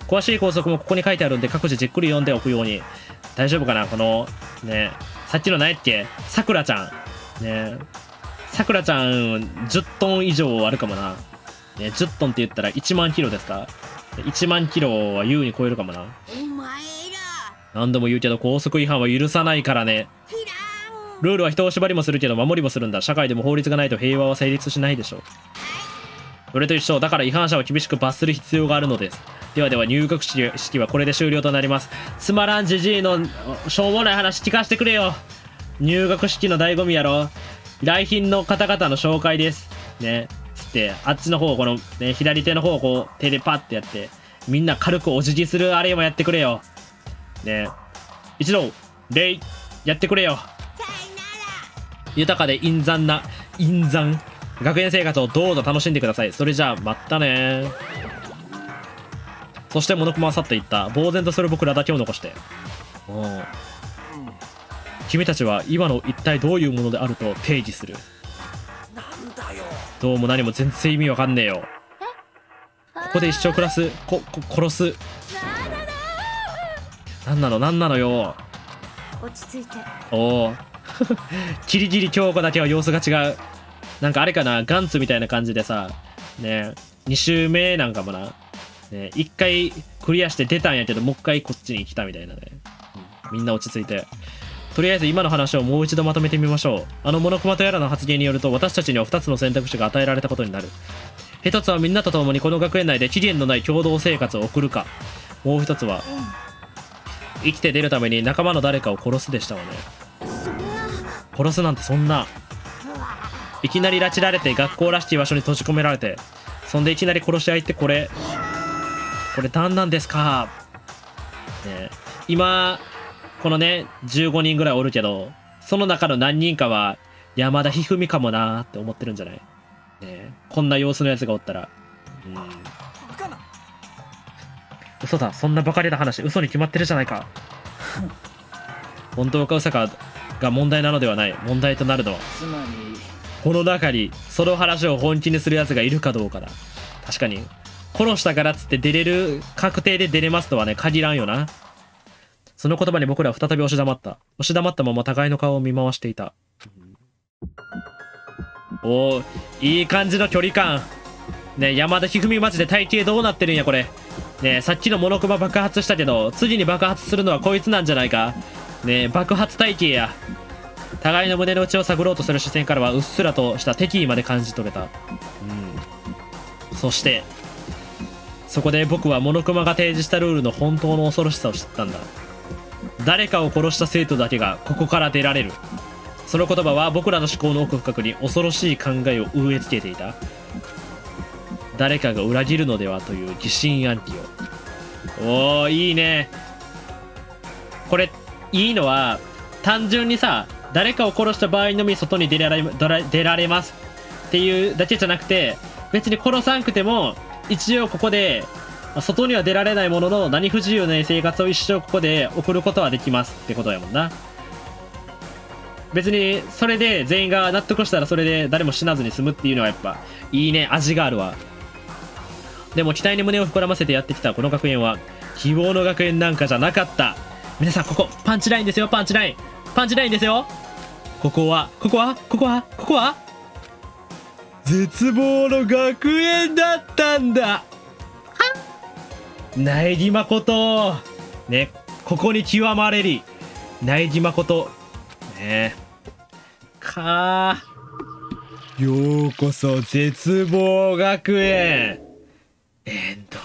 詳しい校則もここに書いてあるんで各自じっくり読んでおくように。大丈夫かなこのね、さっきの何やっけ、さくらちゃんね、さくらちゃんじゅっトン以上あるかもな、ね、じゅっトンって言ったらいちまんキロですか。いちまんキロは優に超えるかもな。お前ら何度も言うけど校則違反は許さないからね。ルールは人を縛りもするけど守りもするんだ。社会でも法律がないと平和は成立しないでしょう。それと一緒だから違反者は厳しく罰する必要があるのです。ではでは入学式はこれで終了となります。つまらんじじいのしょうもない話聞かせてくれよ。入学式の醍醐味やろ。来賓の方々の紹介ですねつって、あっちの方この、ね、左手の方をこう手でパッてやってみんな軽くお辞儀するあれもやってくれよね。一同礼やってくれよ。豊かで陰惨な陰惨学園生活をどうぞ楽しんでください。それじゃあまたね。そしてモノクマは去っていった。呆然とする僕らだけを残して。おう、君たちは今の一体どういうものであると定義する。なんだよ、どうも何も全然意味わかんねえよ。ここで一生暮らすここ殺す。なんなのなんなのよ。落ち着いて。おおキリギリ京子だけは様子が違う。なんかあれかな、ガンツみたいな感じでさね、にしゅうめなんかもなね、いっかいクリアして出たんやけどもう一回こっちに来たみたいなね、うん、みんな落ち着いて。とりあえず今の話をもう一度まとめてみましょう。あのモノクマとやらの発言によると私たちにはふたつの選択肢が与えられたことになる。ひとつはみんなと共にこの学園内で期限のない共同生活を送るか、もうひとつは生きて出るために仲間の誰かを殺すでしたわね。殺すなんてそんな、いきなり拉致られて学校らしき場所に閉じ込められて、そんでいきなり殺し合いってこれこれ何なんですか、ね、今このねじゅうごにんぐらいおるけどその中の何人かは山田一二三かもなーって思ってるんじゃない、ね、こんな様子のやつがおったら、うん、嘘だそんなバカげな話嘘に決まってるじゃないか本当か嘘かが問題なのではない。問題となるのはこの中にその話を本気にするやつがいるかどうかだ。確かに殺したからっつって出れる、確定で出れますとはね限らんよな。その言葉に僕らは再び押し黙った押し黙ったまま互いの顔を見回していた。おー、いい感じの距離感ね。山田一二三マジで体型どうなってるんやこれね。さっきのモノクマ爆発したけど次に爆発するのはこいつなんじゃないかね。爆発体型や。互いの胸の内を探ろうとする視線からはうっすらとした敵意まで感じ取れた。うん、そしてそこで僕はモノクマが提示したルールの本当の恐ろしさを知ったんだ。誰かを殺した生徒だけがここから出られる。その言葉は僕らの思考の奥深くに恐ろしい考えを植え付けていた。誰かが裏切るのではという疑心暗鬼を。おー、いいねこれ。いいのは単純にさ、誰かを殺した場合のみ外に出られ、出られますっていうだけじゃなくて、別に殺さんくても一応ここで外には出られないものの何不自由ない生活を一生ここで送ることはできますってことやもんな。別にそれで全員が納得したらそれで誰も死なずに済むっていうのはやっぱいいね、味があるわ。でも期待に胸を膨らませてやってきたこの学園は希望の学園なんかじゃなかった。皆さんここパンチラインですよ、パンチラインパンチラインですよ。ここはここはここはここは絶望の学園だったんだ。苗木誠ね、ここに極まれり、内島ことねえかあ、ようこそ絶望学園。エンド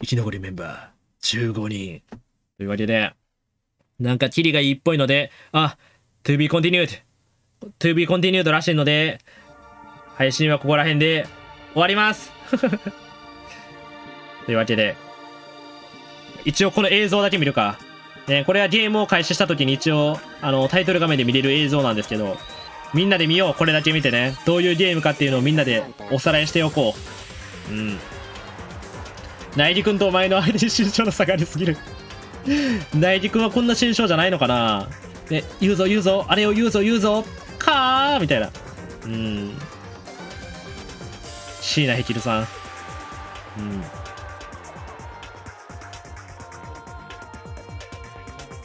生き残りメンバーじゅうごにんというわけで、なんかキリがいいっぽいので、あ、To be continued To be continued らしいので、配信はここら辺で終わりますというわけで、一応この映像だけ見るか、ね、これはゲームを開始した時に一応あのタイトル画面で見れる映像なんですけど、みんなで見よう。これだけ見てね、どういうゲームかっていうのをみんなでおさらいしておこう。うん、内陸君とお前の相手に身長の下がりすぎる内陸はこんな身長じゃないのかな。で、言うぞ言うぞ、あれを言うぞ言うぞかーみたいな。うん、椎名ヘキルさん、うん、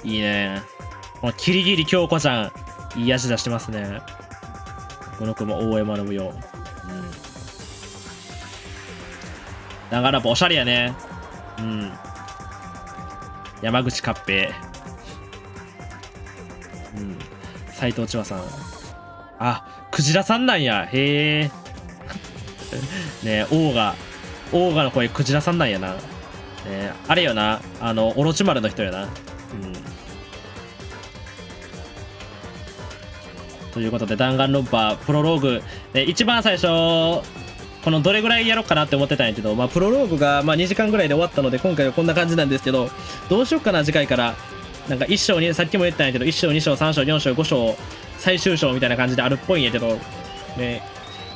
いいね。このキリギリ京子ちゃん、いい足出してますね。この子も大江学ぶよ。うん、だからおしゃれやね。うん、山口勝平、うん、斎藤千和さん、あ、クジラさんなんや、へえねえ、オーガオーガの声クジラさんなんやな、ね、あれよな、あのオロチマルの人やな。うん、ということで、弾丸論破プロローグ、ね、一番最初このどれぐらいやろうかなって思ってたんやけど、まあ、プロローグがまあにじかんぐらいで終わったので、今回はこんな感じなんですけど、どうしようかな次回から。なんかいっ章に、さっきも言ったんやけど、いっ章に章さん章よん章ご章最終章みたいな感じであるっぽいんやけどね、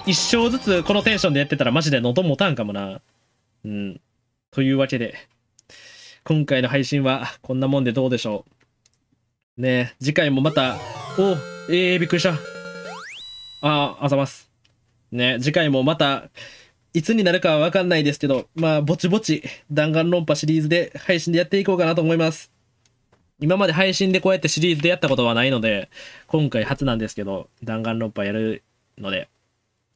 いっ章ずつこのテンションでやってたらマジで喉持たんかもな。うん、というわけで今回の配信はこんなもんでどうでしょうね。次回もまた、おえー、びっくりした。ああ、あざますね。次回もまたいつになるかは分かんないですけど、まあぼちぼち弾丸論破シリーズで配信でやっていこうかなと思います。今まで配信でこうやってシリーズでやったことはないので、今回初なんですけど、弾丸論破やるので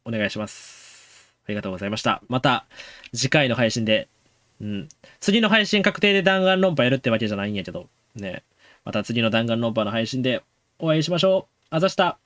お願いします。ありがとうございました。また次回の配信で、うん、次の配信確定で弾丸論破やるってわけじゃないんやけどね、また次の弾丸論破の配信でお会いしましょう。あざした。